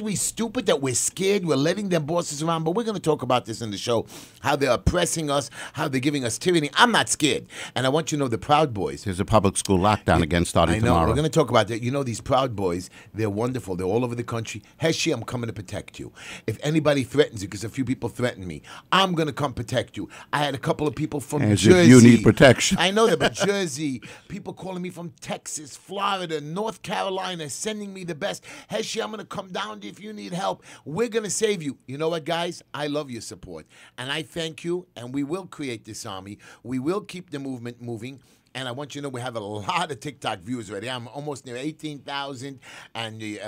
We stupid that we're scared, we're letting them boss us around, but we're going to talk about this in the show, how they're oppressing us, how they're giving us tyranny. I'm not scared. And I want you to know the Proud Boys. There's a public school lockdown again starting tomorrow. I know, we're going to talk about that. You know these Proud Boys, they're wonderful. They're all over the country. Heshy, I'm coming to protect you. If anybody threatens you, because a few people threatened me, I'm going to come protect you. I had a couple of people from Jersey. You need protection. I know that, but Jersey, people calling me from Texas, Florida, North Carolina, sending me the best. Heshy, I'm going to come down to you. If you need help, we're going to save you. You know what, guys? I love your support, and I thank you, and we will create this army. We will keep the movement moving, and I want you to know we have a lot of TikTok views already. I'm almost near 18,000, and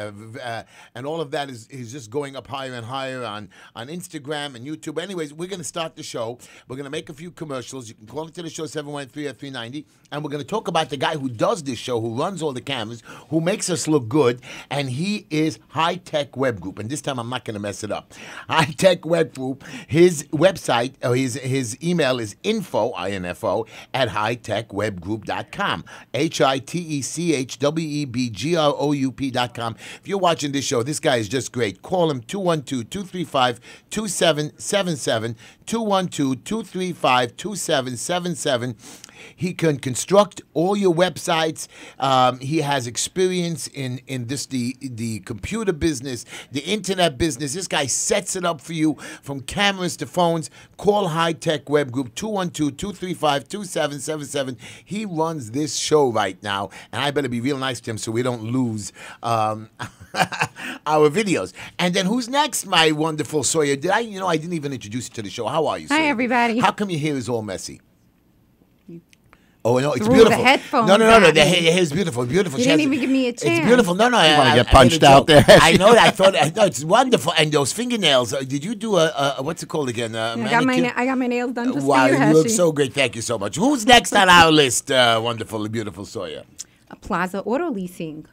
all of that is just going up higher and higher on Instagram and YouTube. Anyways, we're going to start the show. We're going to make a few commercials. You can call into the show, 713-390, and we're going to talk about the guy who does this show, who runs all the cameras, who makes us look good, and he is High Tech Web Group, and this time I'm not going to mess it up. High Tech Web Group, his website, or his email is info, I-N-F-O, at hightechwebgroup.com, H-I-T-E-C-H-W-E-B-G-R-O-U-P.com. If you're watching this show, this guy is just great. Call him, 212-235-2777, 212-235-2777. He can construct all your websites. He has experience in the computer business, the internet business. This guy sets it up for you from cameras to phones. Call High Tech Web Group, 212-235-2777. He runs this show right now, and I better be real nice to him so we don't lose our videos. And then who's next, my wonderful Sawyer? You know, I didn't even introduce you to the show. How are you, Sawyer? Hi, everybody. How come your hair is all messy? Oh, no, it's beautiful. The headphones. No. The hair is beautiful. Beautiful. You didn't even give me a chance. It's beautiful. No. You want to get punched out there. I know. I thought, no, it's wonderful. And those fingernails. Did you do a what's it called again? I got my nails done just for you, Heshy. Wow, you look so great. Thank you so much. Who's next on our list, wonderful, beautiful Sawyer? Plaza Auto Leasing.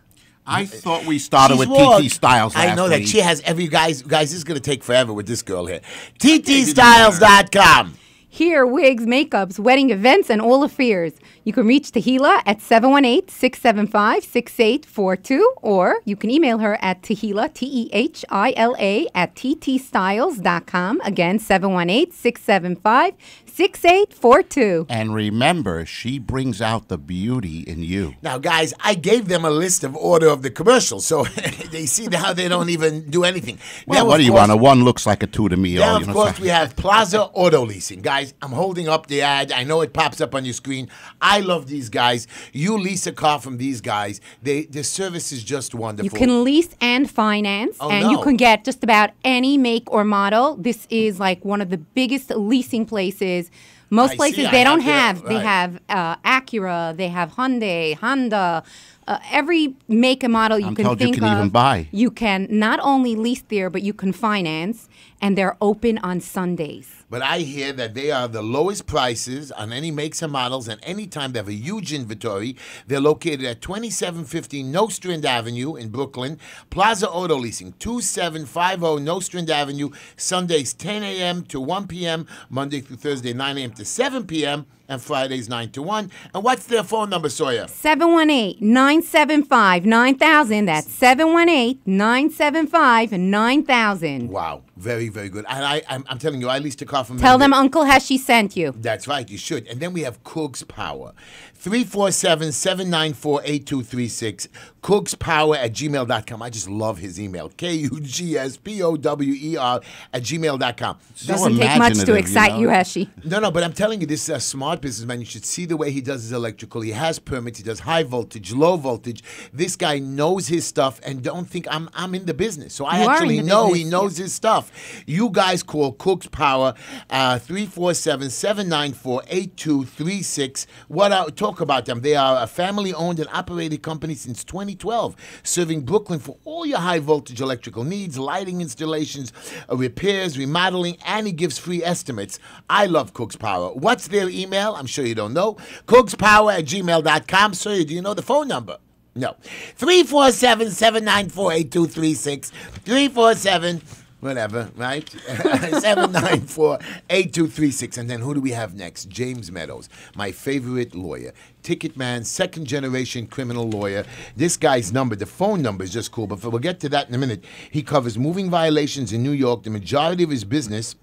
I thought we started with TT Styles last week. I know that. She has every guys, this is going to take forever with this girl here. TTStyles.com. Hair, wigs, makeups, wedding events, and all affairs. You can reach Tahila at 718-675-6842, or you can email her at Tahila, T-E-H-I-L-A, at ttstyles.com. Again, 718-675-6842. And remember, she brings out the beauty in you. Now, guys, I gave them a list of order of the commercials, so they see how they don't even do anything. Well, now, what do you want? A one looks like a two to me. Now, of course, we have Plaza Auto Leasing. Guys, I'm holding up the ad. I know it pops up on your screen. I love these guys. You lease a car from these guys. The service is just wonderful. You can lease and finance, you can get just about any make or model. This is like one of the biggest leasing places. Most places they don't have. They have Acura, they have Hyundai, Honda. Every make and model you can think of. I'm told you can even buy. You can not only lease there, but you can finance, and they're open on Sundays. But I hear that they are the lowest prices on any makes and models, and any time they have a huge inventory. They're located at 2750 Nostrand Avenue in Brooklyn. Plaza Auto Leasing, 2750 Nostrand Avenue, Sundays 10 a.m. to 1 p.m., Monday through Thursday 9 a.m. to 7 p.m., and Fridays 9 to 1. And what's their phone number, Sawyer? 718-975-9000. That's 718-975-9000. Wow. Very, very good. And I'm telling you, I leased a car from... Tell them Uncle Heshy sent you. That's right. You should. And then we have Kook's Power. 347-794-8236. KooksPower at gmail.com. I just love his email. K-U-G-S-P-O-W-E-R at gmail.com. Doesn't take much to excite you, Heshy. No, but I'm telling you, this is a smart businessman. You should see the way he does his electrical. He has permits. He does high voltage, low voltage. This guy knows his stuff, and don't think I'm in the business. So I actually know he knows his stuff. You guys call Kook's Power, 347-794-8236. Talk about them. They are a family-owned and operated company since 2012, serving Brooklyn for all your high-voltage electrical needs, lighting installations, repairs, remodeling, and he gives free estimates. I love Kook's Power. What's their email? I'm sure you don't know. KooksPower at gmail.com. Sir, do you know the phone number? No. 347-794-8236. 347- whatever, right? 794-8236. And then who do we have next? James Meadows, my favorite lawyer. Ticket man, second-generation criminal lawyer. This guy's number, the phone number is just cool, but we'll get to that in a minute. He covers moving violations in New York. The majority of his business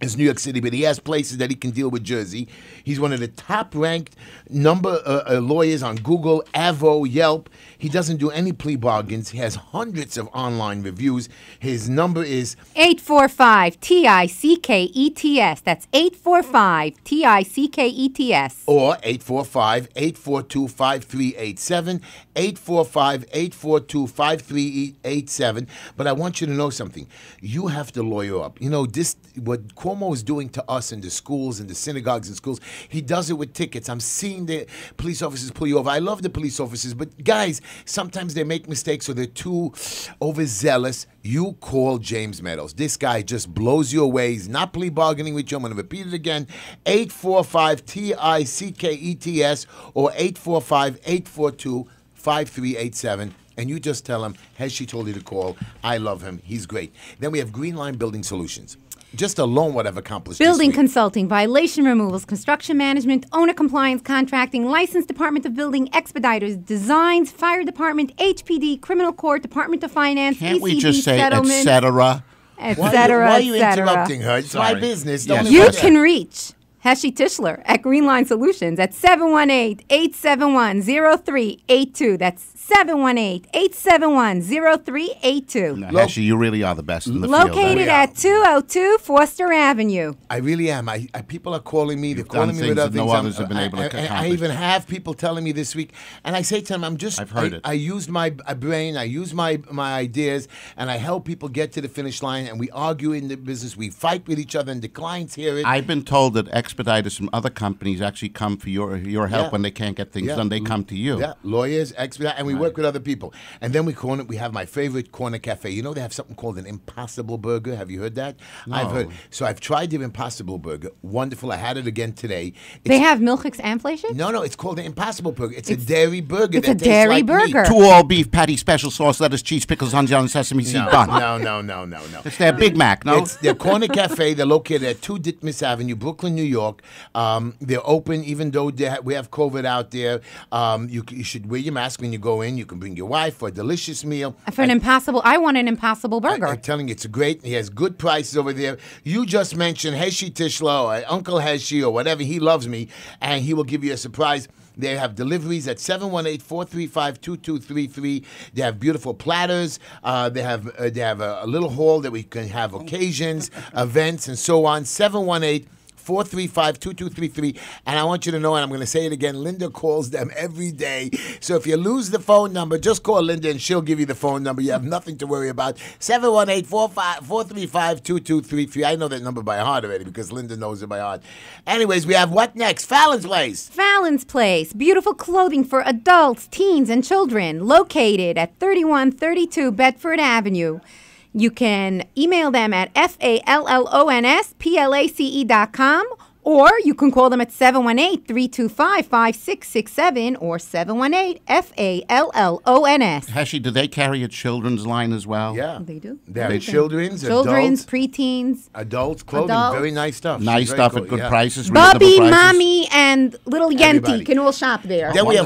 is New York City, but he has places that he can deal with Jersey. He's one of the top-ranked number lawyers on Google, Avvo, Yelp. He doesn't do any plea bargains. He has hundreds of online reviews. His number is 845-TICKETS. That's 845-TICKETS. Or 845-842-5387, 845-842-5387. But I want you to know something. You have to lawyer up. You know, this what Cuomo is doing to us in the schools and the synagogues and schools, he does it with tickets. I'm seeing the police officers pull you over. I love the police officers, but guys, sometimes they make mistakes or they're too overzealous. You call James Meadows. This guy just blows you away. He's not plea bargaining with you. I'm going to repeat it again. 845-TICKETS or 845-842-5387. And you just tell him, Heshy told you to call. I love him. He's great. Then we have Greenline Building Solutions. Just alone what I've accomplished building consulting, violation removals, construction management, owner compliance contracting, licensed Department of Building, expediters, designs, fire department, HPD, criminal court, Department of Finance, ECD, settlement. Can't we just say et cetera? Et cetera, why are you interrupting her? It's my business. Yes. You can reach Heshy Tischler at Greenline Solutions at 718-871-0382. That's 718-871-0382. No, Heshy, you really are the best in the field. Located at 202 Forster Avenue. I really am. People are calling me. They're calling me with other things. No others have been able to accomplish. I even have people telling me this week, and I say to them, I used my brain, I used my ideas, and I help people get to the finish line, and we argue in the business, we fight with each other, and the clients hear it. I've been told that expeditors from other companies actually come for your help when they can't get things done. They come to you. Yeah, lawyers, expeditors, and we work with other people. And then we have my favorite, Corner Cafe. You know they have something called an Impossible Burger. Have you heard that? No. I've heard. So I've tried the Impossible Burger. Wonderful. I had it again today. They have milkshakes and fleischies? No. It's called the Impossible Burger. It's a dairy burger. It's a dairy burger. Two all-beef patty, special sauce, lettuce, cheese, pickles, onions, and sesame seed bun. No. It's their Big Mac, no? It's their Corner Cafe. They're located at 2 Ditmas Avenue, Brooklyn, New York. They're open even though we have COVID out there. You should wear your mask when you go in. You can bring your wife for a delicious meal. I want an Impossible Burger. I'm telling you, it's great. He has good prices over there. You just mentioned Heshy Tischler or Uncle Heshy or whatever. He loves me, and he will give you a surprise. They have deliveries at 718-435-2233. They have beautiful platters. They have a little hall that we can have occasions, events, and so on. 718-435-2233, and I want you to know, and I'm going to say it again, Linda calls them every day. So if you lose the phone number, just call Linda, and she'll give you the phone number. You have nothing to worry about. 718-435-2233. I know that number by heart already because Linda knows it by heart. Anyways, we have what next? Fallon's Place. Fallon's Place. Beautiful clothing for adults, teens, and children. Located at 3132 Bedford Avenue. You can email them at FALLONSPLACE.com, or you can call them at 718-325-5667 or 718-FALLONS. Heshy, do they carry a children's line as well? Yeah. They do. They have children's, preteens. Adults, clothing, very nice stuff. Nice stuff at good prices. Bubby, Mommy, and Little Yenti can all shop there. Then we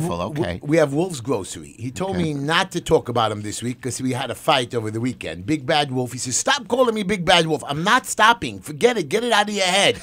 have Wolf's Grocery. He told me not to talk about him this week because we had a fight over the weekend. Big Bad Wolf. He says, stop calling me Big Bad Wolf. I'm not stopping. Forget it. Get it out of your head.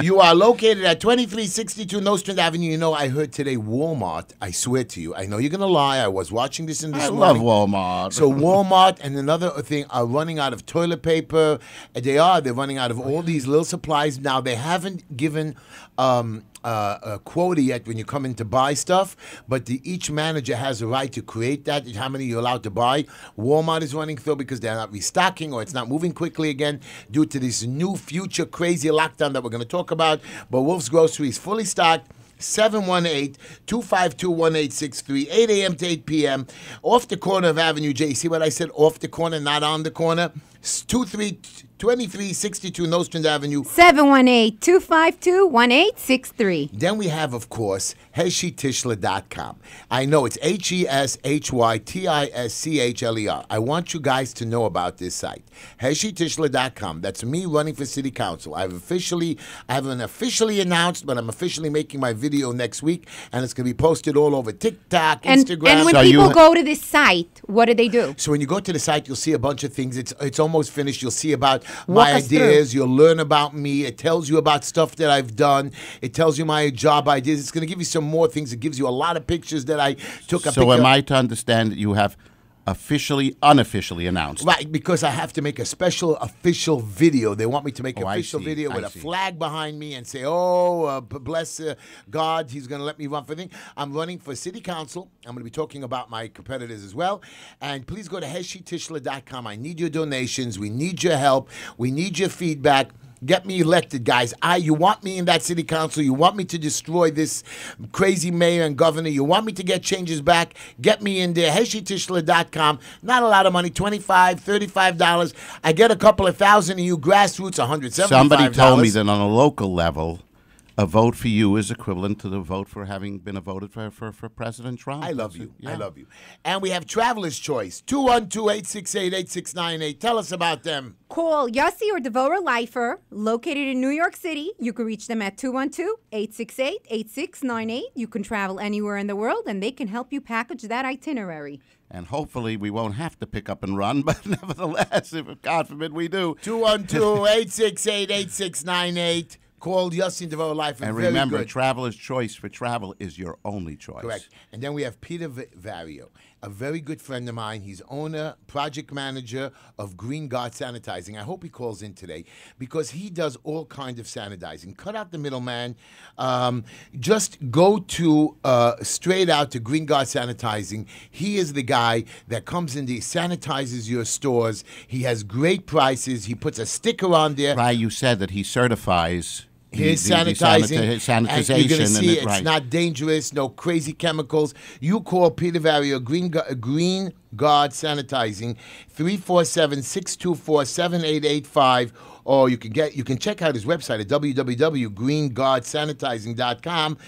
You are located at 2362 Nostrand Avenue. You know, I heard today Walmart. I swear to you. I know you're going to lie. I was watching this in the morning. I love Walmart. So Walmart and another thing are running out of toilet paper. They're running out of all these little supplies. Now, they haven't given a quota yet when you come in to buy stuff, but each manager has a right to create that, how many you're allowed to buy. Walmart is running through because they're not restocking or it's not moving quickly again due to this new future crazy lockdown that we're going to talk about. But Wolf's Grocery is fully stocked. 718-252-1863, 8 a.m. to 8 p.m. Off the corner of Avenue J. See what I said? Off the corner, not on the corner. 2362 Nostrand Avenue. 718-252-1863. Then we have, of course, HeshyTischler.com. I know it's HeshyTischler. I want you guys to know about this site. HeshyTischler.com. That's me running for city council. I haven't officially announced, but I'm officially making my video next week, and it's going to be posted all over TikTok, Instagram. And when people go to this site, what do they do? So when you go to the site, you'll see a bunch of things. It's almost finished. You'll see about my ideas. You'll learn about me. It tells you about stuff that I've done. It tells you my job ideas. It's going to give you some more things. It gives you a lot of pictures that I took. So am I to understand that you have officially, unofficially announced? Right, because I have to make a special official video. They want me to make an official video with a flag behind me and say, oh, bless God, he's going to let me run for thing. I'm running for city council. I'm going to be talking about my competitors as well. And please go to HeshyTischler.com. I need your donations. We need your help. We need your feedback. Get me elected, guys. You want me in that city council. You want me to destroy this crazy mayor and governor. You want me to get changes back. Get me in there. HeshyTischler.com. Not a lot of money. $25, $35. I get a couple of thousand of you grassroots, $175. Somebody told me that on a local level, a vote for you is equivalent to the vote for having been voted for President Trump. I love you. Yeah. I love you. And we have Traveler's Choice, 212-868-8698. Tell us about them. Call Yossi or Devorah Leifer, located in New York City. You can reach them at 212-868-8698. You can travel anywhere in the world, and they can help you package that itinerary. And hopefully we won't have to pick up and run, but nevertheless, if God forbid we do. 212-868-8698. Called Yossi and Devorah Leifer. And remember, Traveler's Choice for travel is your only choice. Correct. And then we have Peter Vario, a very good friend of mine. He's owner, project manager of Green Guard Sanitizing. I hope he calls in today because he does all kinds of sanitizing. Cut out the middleman. Just go to straight out to Green Guard Sanitizing. He is the guy that comes in, sanitizes your stores. He has great prices. He puts a sticker on there. Right, you said that he certifies his sanitization, and you're going to see it's not dangerous, no crazy chemicals. You call Peter Vario, Green Guard Sanitizing, 347-624-7885, or you can check out his website at www.greenguardsanitizing.com.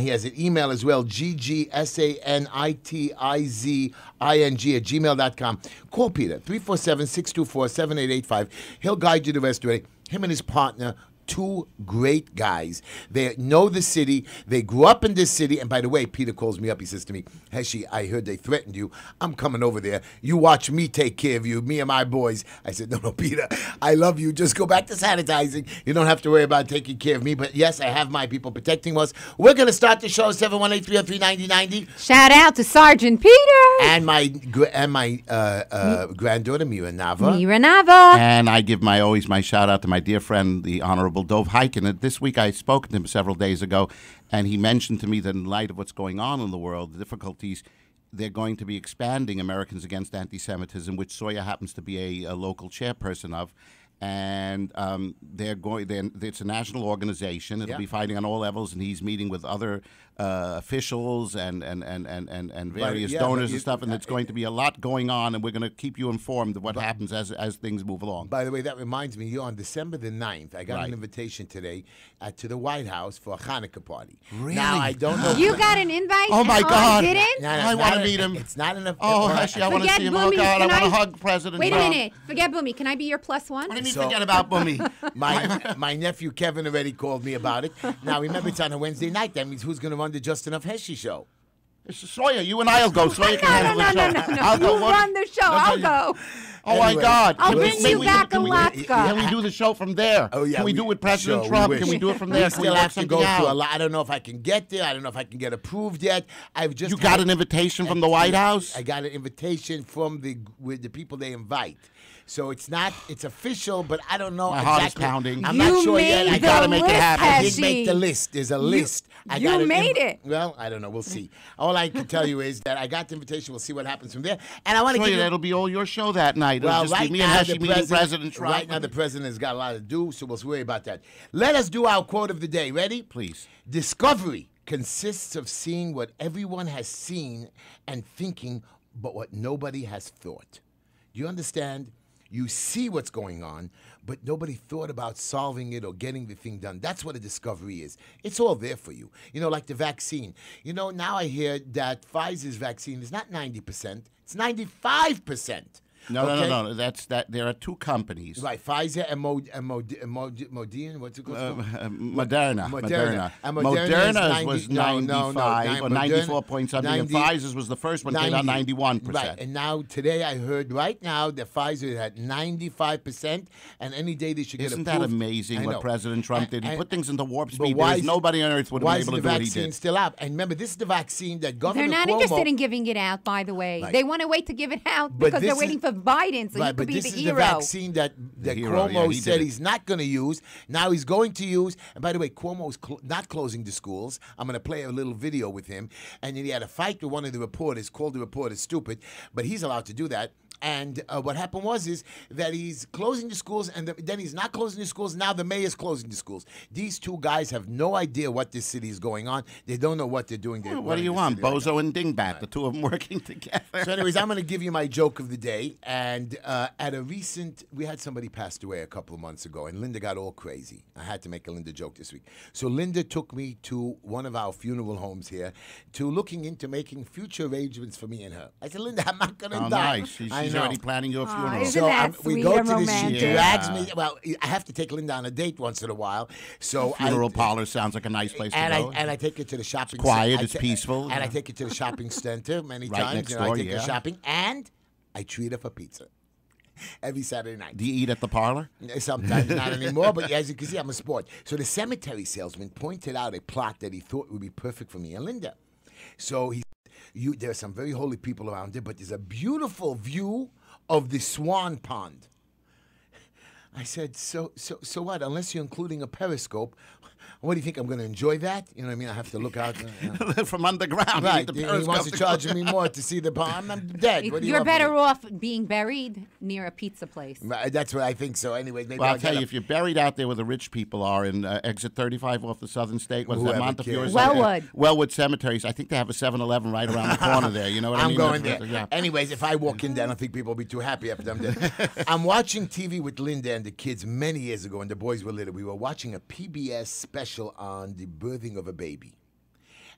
He has an email as well, ggsanitizing@gmail.com. Call Peter, 347-624-7885. He'll guide you the rest of the way. Him and his partner, two great guys. They know the city. They grew up in this city. And by the way, Peter calls me up. He says to me, Heshy, I heard they threatened you. I'm coming over there. You watch me take care of you, me and my boys. I said, no, no, Peter, I love you. Just go back to sanitizing. You don't have to worry about taking care of me. But yes, I have my people protecting us. We're going to start the show, 718-303-9090. Shout out to Sergeant Peter. And my granddaughter, Mira Nava. Mira Nava. And I give always my shout out to my dear friend, the Honorable Dov Hikind. This week I spoke to him several days ago, and he mentioned to me that in light of what's going on in the world, the difficulties, they're going to be expanding Americans Against Anti-Semitism, which Sawyer happens to be a local chairperson of, and it's a national organization. It'll be fighting on all levels, and he's meeting with other officials and various donors and stuff, and it's going to be a lot going on, and we're going to keep you informed of what happens as things move along. By the way, that reminds me, on December the 9th, I got an invitation today to the White House for a Hanukkah party. Really? Now, I don't know. You got an invite? Oh, my God. You didn't? No, I want to meet him. It's not enough. Oh, Heshy, I want to see him. Oh, God, I want to hug President Trump. Wait a minute. Forget Boomy. Can I be your +1? What do you mean forget about Boomy? My nephew Kevin already called me about it. Now, remember, it's on a Wednesday night. That means who's going to run the Just Enough Heshy show? Sawyer, you and I'll go. Sawyer can handle the show. No. You run the show. I'll go. Oh, anyway, my God. I'll bring you back Alaska. Can we do the show from there? Oh, yeah. Can we do it with President Trump? Can we do it from there? We still have to go to a lot. I don't know if I can get there. I don't know if I can get approved yet. You got an invitation from the White House? I got an invitation from the people they invite. So it's official, but I don't know. My heart is pounding. I'm not sure yet. I got to make it happen. I did make the list. There's a list. You made it. Well, I don't know. We'll see. All I can tell you is that I got the invitation. We'll see what happens from there. And I want to give you. It'll be all your show that night. Well, right now the president's got a lot to do, so we'll worry about that. Let us do our quote of the day. Ready? Please. Discovery consists of seeing what everyone has seen and thinking but what nobody has thought. Do you understand? You see what's going on, but nobody thought about solving it or getting the thing done. That's what a discovery is. It's all there for you. You know, like the vaccine. You know, now I hear that Pfizer's vaccine is not 90%. It's 95%. No, okay? No. That's that. There are two companies, right? Pfizer and what's it called? Moderna. Moderna was 95 or 94 point something. 90, and Pfizer's was the first one, came out 91%. Right. And now today, I heard right now that Pfizer had 95%, and any day they should get approved. Isn't that amazing? What President Trump did? He put things into warp speed. There's nobody on earth would have been able to do what he did. Why is the vaccine still out? And remember, this is the vaccine that Governor Cuomo. They're not interested in giving it out. By the way, they want to wait to give it out because they're waiting for Biden, so right, he could be the hero. But this is the vaccine that Cuomo said he's not going to use. Now he's going to use. And by the way, Cuomo's not closing the schools. I'm going to play a little video with him. And then he had a fight with one of the reporters, called the reporter stupid, but he's allowed to do that. And what happened was is that he's closing the schools, and then he's not closing the schools. Now the mayor's closing the schools. These two guys have no idea what this city is going on. They don't know what they're doing. They're what do you want, Bozo and Dingbat, the two of them working together? So anyways, I'm going to give you my joke of the day. And at a recent, we had somebody passed away a couple of months ago, and Linda got all crazy. I had to make a Linda joke this week. So Linda took me to one of our funeral homes here to looking into making future arrangements for me and her. I said, Linda, I'm not going to die. Nice. She's already planning your funeral. So we go to this. She drags me. Well, I have to take Linda on a date once in a while. So funeral parlor sounds like a nice place to go. And I take her to the shopping. It's quiet. It's peaceful. And I take her to the shopping center many times. Next door, I take her shopping, and I treat her for pizza every Saturday night. Do you eat at the parlor? Sometimes, not anymore, but as you can see, I'm a sport. So the cemetery salesman pointed out a plot that he thought would be perfect for me and Linda. So he. There are some very holy people around there, but there's a beautiful view of the Swan Pond. I said, so what? Unless you're including a periscope, what do you think? I'm going to enjoy that? You know what I mean? I have to look out. From underground. Right. He wants to charge me more to see the pond. I'm dead. You're better off being buried near a pizza place. Right, that's what I think. So anyway. Maybe I'll tell you, if you're buried out there where the rich people are in exit 35 off the Southern State, was that Montefiore? Wellwood Cemeteries. I think they have a 7-Eleven right around the corner there. You know what I mean? I'm going there. Yeah. Anyways, if I walk in there, I don't think people will be too happy after I'm dead. I'm watching TV with Linda and the kids many years ago, and the boys were little. We were watching a PBS special on the birthing of a baby.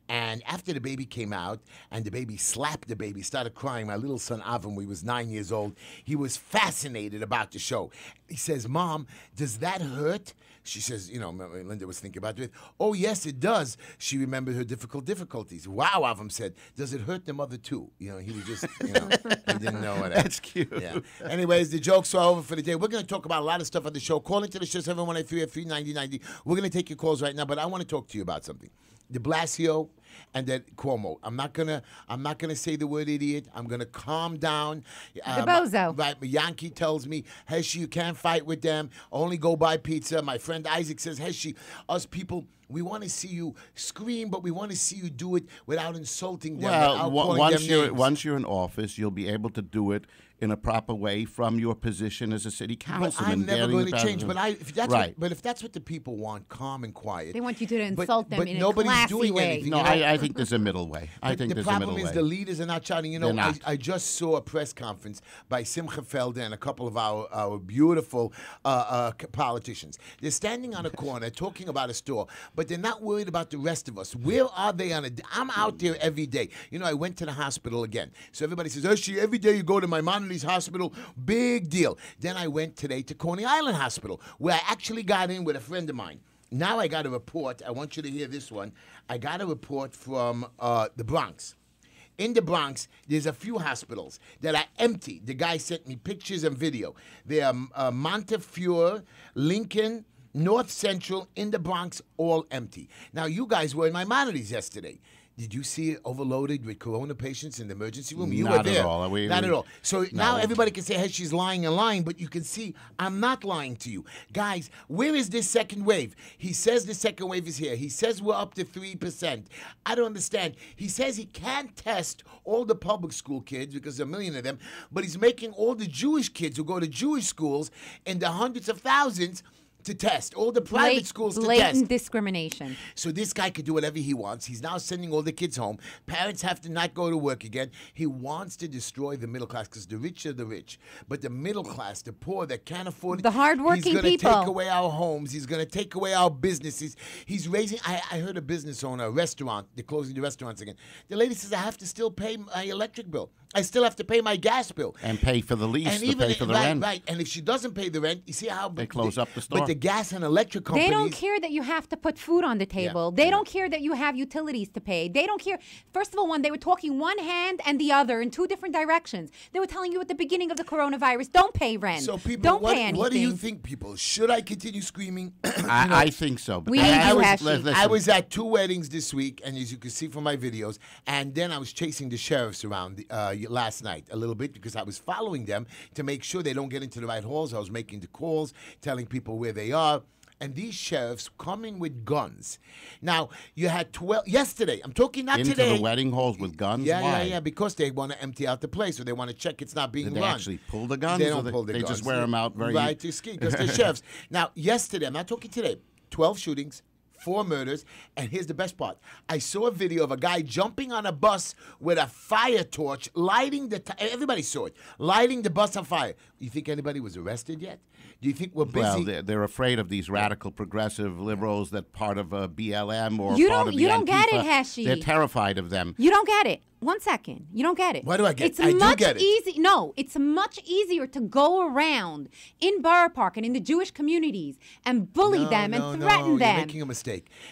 And after the baby came out, and the baby slapped the baby, started crying, my little son, Avram, he was 9 years old, he was fascinated about the show. He says, Mom, does that hurt? She says, you know, Linda was thinking about it. Oh, yes, it does. She remembered her difficulties. Wow, Avram said, does it hurt the mother too? You know, he was just, you know, he didn't know what. That's cute. Yeah. Anyways, the jokes are over for the day. We're going to talk about a lot of stuff on the show. Call into the show, 718-383-9090. We're going to take your calls right now, but I want to talk to you about something. De Blasio and that Cuomo. I'm not gonna say the word idiot. I'm gonna calm down. The bozo. Right. Yankee tells me, Heshy, you can't fight with them. Only go buy pizza. My friend Isaac says, Heshy, us people, we want to see you scream, but we want to see you do it without insulting them. Well, once you're in office, you'll be able to do it in a proper way from your position as a city councilman. I'm never going to change. But if that's what the people want, calm and quiet. They want you to insult them in a classy way. No, I think there's a middle way. I think there's a middle way. The problem is the leaders are not shouting. You know, I just saw a press conference by Simcha Felder and a couple of our beautiful politicians. They're standing on a corner talking about a store, but they're not worried about the rest of us. Where are they on a day? I'm out there every day. You know, I went to the hospital again. So everybody says, Heshy, every day you go to my monitor hospital, big deal. Then I went today to Coney Island Hospital, where I actually got in with a friend of mine. Now I got a report. I want you to hear this one. I got a report from the Bronx. In the Bronx, there's a few hospitals that are empty. The guy sent me pictures and video. They are Montefiore, Lincoln, North Central, in the Bronx, all empty. Now, you guys were in my monitors yesterday. Did you see it overloaded with corona patients in the emergency room? You were there. Not at all. Not at all. So now everybody can say, hey, she's lying and lying, but you can see I'm not lying to you. Guys, where is this second wave? He says the second wave is here. He says we're up to 3%. I don't understand. He says he can't test all the public school kids because there are a million of them, but he's making all the Jewish kids who go to Jewish schools in the hundreds of thousands to test, all the private schools to test. Blatant discrimination. So this guy could do whatever he wants. He's now sending all the kids home. Parents have to not go to work again. He wants to destroy the middle class because the rich are the rich. But the middle class, the poor that can't afford it. The hardworking people. He's going to take away our homes. He's going to take away our businesses. He's raising, I heard a business owner, a restaurant, they're closing the restaurants again. The lady says, I have to still pay my electric bill. I still have to pay my gas bill. And pay for the lease, and even, pay for the rent. Right, and if she doesn't pay the rent, you see how... They close up the store. But the gas and electric companies... They don't care that you have to put food on the table. Yeah. They don't care that you have utilities to pay. They don't care... First of all, they were talking one hand and the other in two different directions. They were telling you at the beginning of the coronavirus, don't pay rent. So people, what do you think, people? Should I continue screaming? I think so. But I was at 2 weddings this week, and as you can see from my videos, and then I was chasing the sheriffs around the... last night a little bit because I was following them to make sure they don't get into the right halls. I was making the calls, telling people where they are. And these sheriffs coming with guns. Now, you had 12 yesterday. I'm talking not today. Into the wedding halls with guns? Yeah, yeah, because they want to empty out the place or they want to check it's not being run. Did they actually pull the guns? They don't pull the guns. They just wear them out very... Right, to ski because they're sheriffs. Now, yesterday, I'm not talking today, 12 shootings. 4 murders, and here's the best part. I saw a video of a guy jumping on a bus with a fire torch, lighting the... Everybody saw it. Lighting the bus on fire. You think anybody was arrested yet? Do you think we're busy? Well, they're afraid of these radical, progressive liberals that part of BLM or part of the Antifa. You don't get it, Heshy. They're terrified of them. You don't get it. One second. You don't get it. Why do I get it? I do get it. It's much easier to go around in Borough Park and in the Jewish communities and bully them and threaten them. You're making a mistake.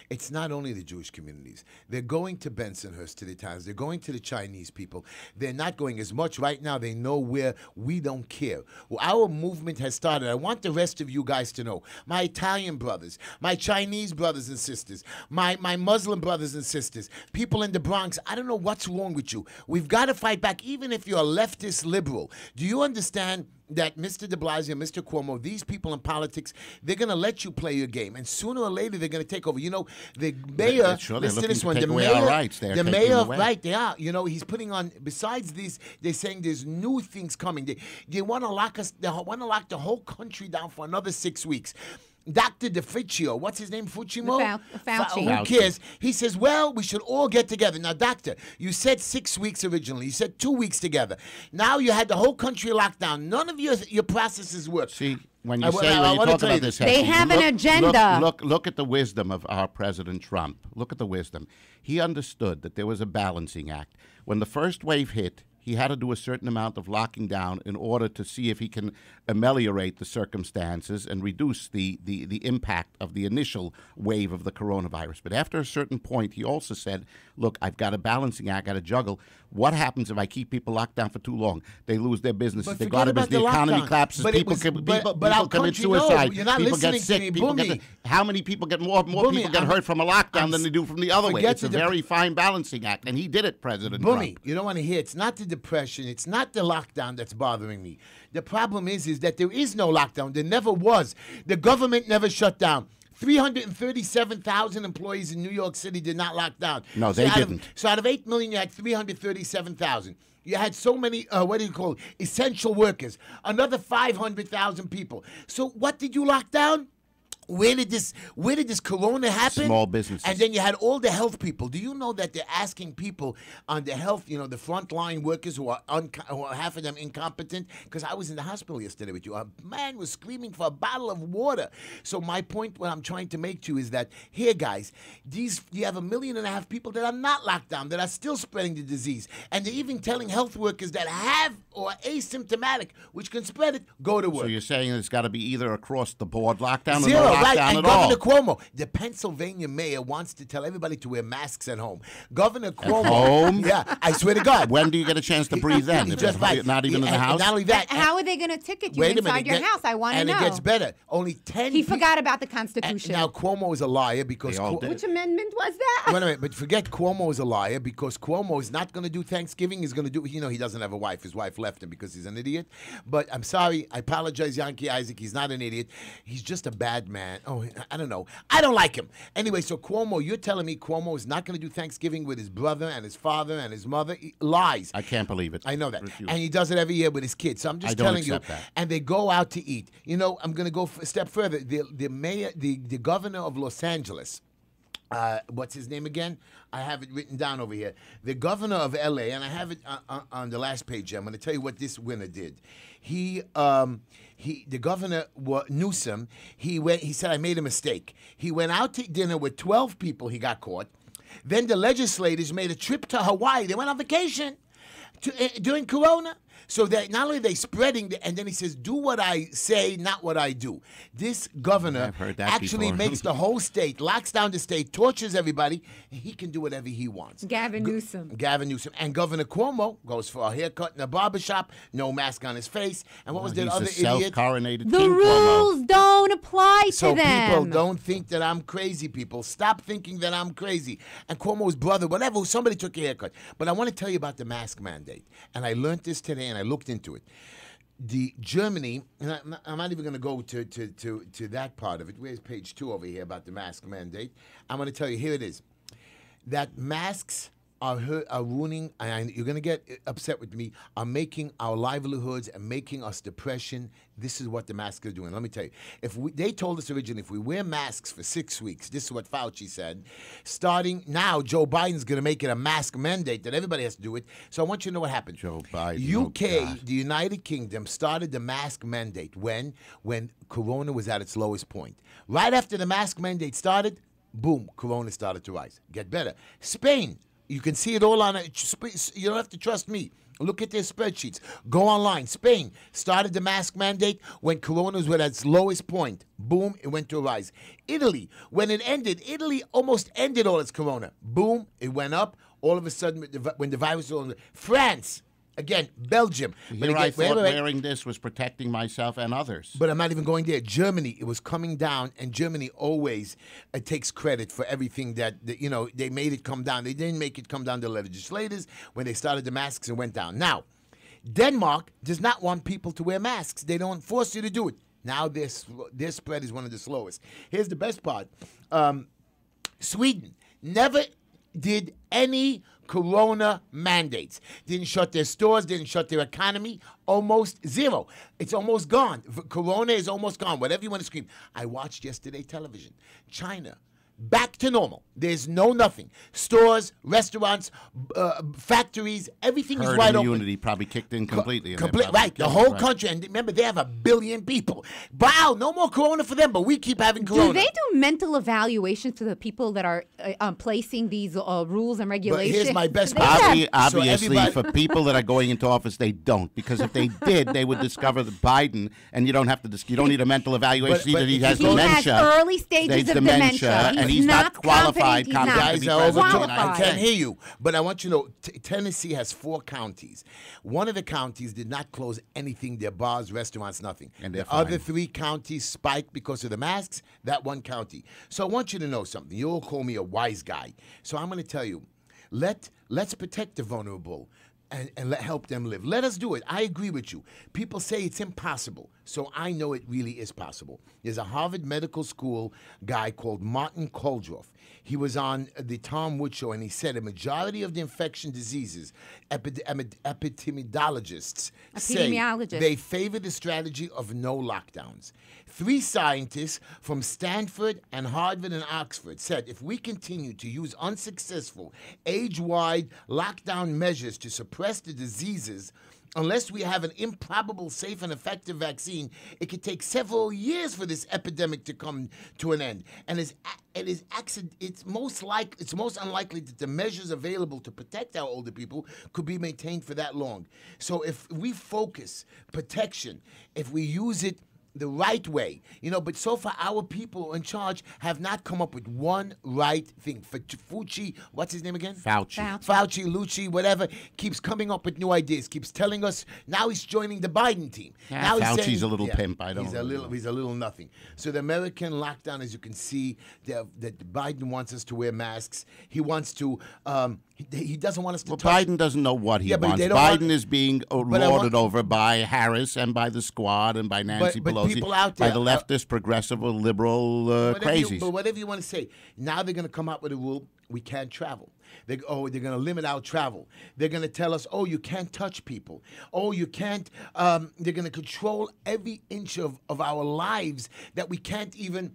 It's not only the Jewish communities. They're going to Bensonhurst, to the towns. They're going to the Chinese people. They're not going as much right now. They know where we don't care. Well, our movement has started. I want the rest of you guys to know. My Italian brothers, my Chinese brothers and sisters, my Muslim brothers and sisters, people in the Bronx. I don't know what's wrong with you. We've got to fight back, even if you're a leftist liberal. Do you understand that Mr. de Blasio, Mr. Cuomo, these people in politics, they're going to let you play your game. And sooner or later, they're going to take over. You know, the mayor, listen to this one, the mayor, you know, he's putting on, besides this, they're saying there's new things coming. They want to lock us, they want to lock the whole country down for another 6 weeks. Dr. DeFuccio, what's his name, Fucimo? Fauci. Who cares? He says, well, we should all get together. Now, doctor, you said 6 weeks originally. You said 2 weeks together. Now you had the whole country locked down. None of your processes worked. See, when you talk about this, they have an agenda. Look at the wisdom of our President Trump. Look at the wisdom. He understood that there was a balancing act. When the first wave hit, he had to do a certain amount of locking down in order to see if he can ameliorate the circumstances and reduce the impact of the initial wave of the coronavirus. But after a certain point, he also said, look, I've got a balancing act, I've got to juggle. What happens if I keep people locked down for too long? They lose their businesses. They go out of business. The economy collapses. People commit suicide. People get sick. How many people get hurt from a lockdown than they do from the other way? It's a very fine balancing act. And he did it, President Trump. You don't want to hear it. It's not the depression. It's not the lockdown that's bothering me. The problem is that there is no lockdown. There never was. The government never shut down. 337,000 employees in New York City did not lock down. No, they didn't. So out of 8 million, you had 337,000. You had so many, essential workers. Another 500,000 people. So what did you lock down? Where did this corona happen? Small businesses. And then you had all the health people. Do you know that they're asking people on the health, the frontline workers who are half of them incompetent? Because I was in the hospital yesterday with you. A man was screaming for a bottle of water. So my point, what I'm trying to make to you is that, here, guys, you have 1.5 million people that are not locked down, that are still spreading the disease. And they're even telling health workers that have or asymptomatic, which can spread it, go to work. So you're saying it's got to be either across the board lockdown or not? Right, and Governor Cuomo, the Pennsylvania mayor, wants to tell everybody to wear masks at home. Governor Cuomo, yeah, I swear to God. When do you get a chance to breathe in? Not even in the house. Not only that, how are they going to ticket you inside your house? I want to know. And it gets better. Only 10. He forgot about the Constitution. Now Cuomo is a liar because which amendment was that? Wait a minute, but forget Cuomo is a liar because Cuomo is not going to do Thanksgiving. He's going to do. He doesn't have a wife. His wife left him because he's an idiot. But I'm sorry. I apologize, Yankee Isaac. He's not an idiot. He's just a bad man. man. Oh, I don't know. I don't like him. Anyway, so Cuomo, you're telling me Cuomo is not going to do Thanksgiving with his brother and his father and his mother? He lies. I can't believe it. I know that. Refuse. And he does it every year with his kids. So I'm just telling you. That. And they go out to eat. You know, I'm going to go a step further. The mayor, the governor of Los Angeles, what's his name again? I have it written down over here. The governor of L.A., and I have it on the last page. I'm going to tell you what this winner did. The governor Newsom, he said, I made a mistake. He went out to dinner with 12 people. He got caught. Then the legislators made a trip to Hawaii. They went on vacation during Corona. So that not only are they spreading, and then he says, do what I say, not what I do. This governor actually makes the whole state, locks down the state, tortures everybody. He can do whatever he wants. Gavin Newsom. Gavin Newsom. And Governor Cuomo goes for a haircut in a barbershop, no mask on his face. And what was that other idiot? The King rules Cuomo. Don't apply to them. So people don't think that I'm crazy, people. Stop thinking that I'm crazy. And Cuomo's brother, whatever, somebody took a haircut. But I want to tell you about the mask mandate. And I learned this today, and I looked into it. Germany, and I'm not even going to go to that part of it. Where's page 2 over here about the mask mandate? I'm going to tell you, here it is. That masks are ruining, and you're going to get upset with me, are making our livelihoods and making us depression. This is what the masks are doing. Let me tell you. They told us originally, if we wear masks for 6 weeks, this is what Fauci said, starting now, Joe Biden's going to make it a mask mandate that everybody has to do it. So I want you to know what happened. Joe Biden. UK, the United Kingdom, started the mask mandate when Corona was at its lowest point. Right after the mask mandate started, boom, Corona started to rise. Get better. Spain. You can see it all on it. You don't have to trust me. Look at their spreadsheets. Go online. Spain started the mask mandate when Corona was at its lowest point. Boom, it went to a rise. Italy, when it ended, Italy almost ended all its Corona. Boom, it went up. All of a sudden, when the virus was on. France. Again, Belgium. Here I thought wearing this was protecting myself and others. But I'm not even going there. Germany, it was coming down, and Germany always takes credit for everything that, you know, they made it come down. They didn't make it come down to legislators when they started the masks and went down. Now, Denmark does not want people to wear masks. They don't force you to do it. Now their spread is one of the slowest. Here's the best part. Sweden never did any Corona mandates. Didn't shut their stores, didn't shut their economy. Almost zero. It's almost gone. Corona is almost gone. Whatever you want to scream. I watched yesterday television. China, back to normal. There's no nothing. Stores, restaurants, factories, everything is right open. Herd immunity probably kicked in completely. Right, the whole country. And remember, they have 1 billion people. Wow, no more Corona for them, but we keep having Corona. Do they do mental evaluations to the people that are placing these rules and regulations? But here's my best part. Obviously, for people that are going into office, they don't. Because if they did, they would discover that Biden, and you don't have to. You don't need a mental evaluation. But he has dementia. He has early stages of dementia. He's not qualified. He's not qualified. I can't hear you. But I want you to know, Tennessee has 4 counties. One of the counties did not close anything, their bars, restaurants, nothing. And the other 3 counties spiked because of the masks, that one county. So I want you to know something. You all call me a wise guy. So I'm going to tell you, let's protect the vulnerable. And help them live. Let us do it. I agree with you. People say it's impossible. So I know it really is possible. There's a Harvard Medical School guy called Martin Koldroff. He was on the Tom Wood Show, and he said a majority of the infection diseases, epidemiologists say they favor the strategy of no lockdowns. 3 scientists from Stanford and Harvard and Oxford said if we continue to use unsuccessful, age-wide lockdown measures to suppress the diseases, unless we have an improbable, safe, and effective vaccine, it could take several years for this epidemic to come to an end. And it's most unlikely that the measures available to protect our older people could be maintained for that long. So if we focus protection, if we use it the right way, you know, but so far our people in charge have not come up with one right thing. For Fucci, what's his name again? Fauci, Lucci, whatever, keeps coming up with new ideas, keeps telling us. Now he's joining the Biden team. Yeah, now Fauci's saying, a little pimp. I don't know. He's a little nothing. So the American lockdown, as you can see, that Biden wants us to wear masks. He wants to He doesn't want us to touch. Biden doesn't know what he wants. Biden is being lorded over by Harris and by the squad and by Nancy Pelosi, people out there, by the leftist, progressive, or liberal crazies. But whatever you want to say. Now they're going to come up with a rule, we can't travel. They're going to limit our travel. They're going to tell us, oh, you can't touch people. Oh, you can't, they're going to control every inch of our lives that we can't even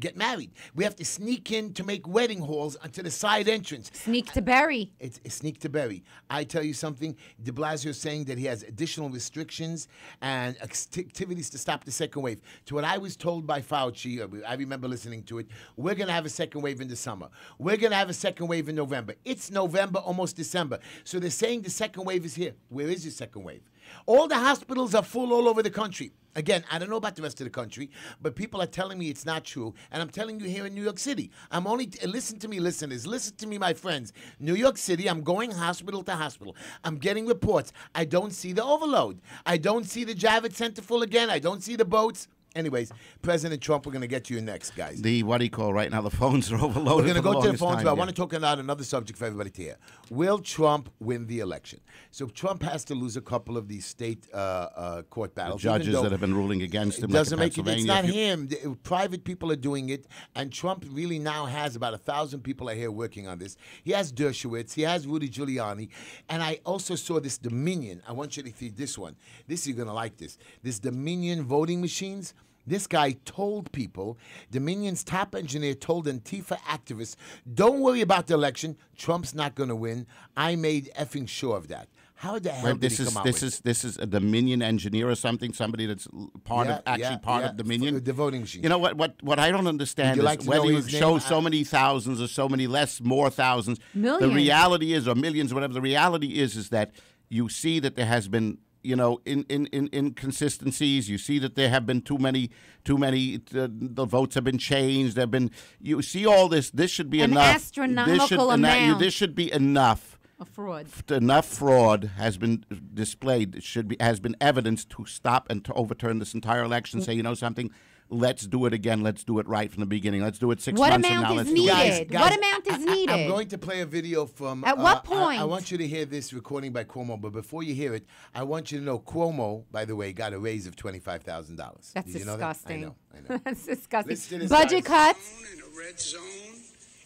get married. We have to sneak in to make wedding halls onto the side entrance. Sneak to bury. It's sneak to bury. I tell you something, de Blasio is saying that he has additional restrictions and activities to stop the second wave. To what I was told by Fauci, I remember listening to it, we're going to have a second wave in the summer. We're going to have a second wave in November. It's November, almost December. So they're saying the second wave is here. Where is your second wave? All the hospitals are full all over the country. Again, I don't know about the rest of the country, but people are telling me it's not true. And I'm telling you here in New York City. I'm only, listen to me, listeners. Listen to me, my friends. New York City, I'm going hospital to hospital. I'm getting reports. I don't see the overload. I don't see the Javits Center full again. I don't see the boats. Anyways, President Trump, we're going to get to you next, guys. The, what do you call right now, the phones are overloaded. We're going to go to the phones, but I want to talk about another subject for everybody to hear. Will Trump win the election? So Trump has to lose a couple of these state court battles. The judges that have been ruling against him. It doesn't make it, it's not him. Private people are doing it, and Trump really now has about 1,000 people out here working on this. He has Dershowitz. He has Rudy Giuliani. And I also saw this Dominion. I want you to see this one. This, you're going to like this. This Dominion voting machines. This guy told people, Dominion's top engineer told Antifa activists, don't worry about the election. Trump's not going to win. I made effing sure of that. How the hell did he come out with this? This is a Dominion engineer or something, somebody that's part of, actually part of Dominion. The voting machine. You know what I don't understand is like whether you show so many thousands or so many less, more thousands. Millions. The reality is, or millions, whatever, the reality is that you see that there has been, you know, inconsistencies. You see that there have been too many. The votes have been changed. There have been. You see all this. This should be enough. An astronomical amount. This should be enough. A fraud. Enough fraud has been displayed. Has been evidence to stop and to overturn this entire election. Say, you know something. Let's do it again. Let's do it right from the beginning. Let's do it 6 months from now. Let's do it. Guys, what amount is needed? I'm going to play a video from... At what point? I want you to hear this recording by Cuomo, but before you hear it, I want you to know Cuomo, by the way, got a raise of $25,000. That's disgusting. Know that? I know. That's disgusting. Budget cuts. ...in a red zone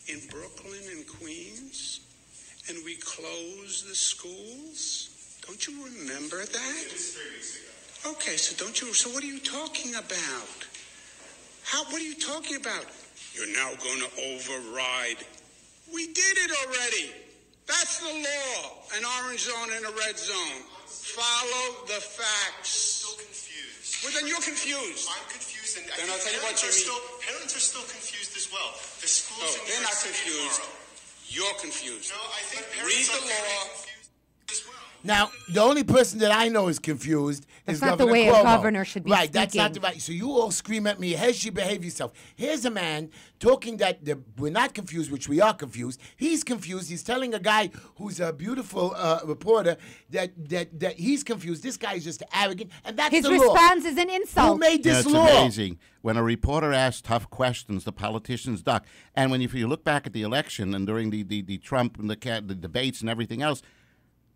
in Brooklyn and Queens, and we closed the schools. Don't you remember that? It was 3 weeks ago. Okay, so don't you... So what are you talking about? What are you talking about? You're now going to override. We did it already. That's the law. An orange zone and a red zone. Follow the facts. I'm still confused. Well, then you're confused. I'm confused. And then I'll tell you what you mean. Parents are still confused as well. The schools in New York City tomorrow. You're confused. No, I think parents are confused as well. Now, the only person that I know is confused is Governor Cuomo. That's not the way a governor should be speaking. Right, that's not the right. So you all scream at me, Heshy, behave yourself. Here's a man talking that we're not confused, which we are confused. He's confused. He's telling a guy who's a beautiful reporter that he's confused. This guy is just arrogant, and that's the law. His response is an insult. Who made this law? It's amazing. When a reporter asks tough questions, the politicians duck. And when if you look back at the election and during the Trump and the debates and everything else,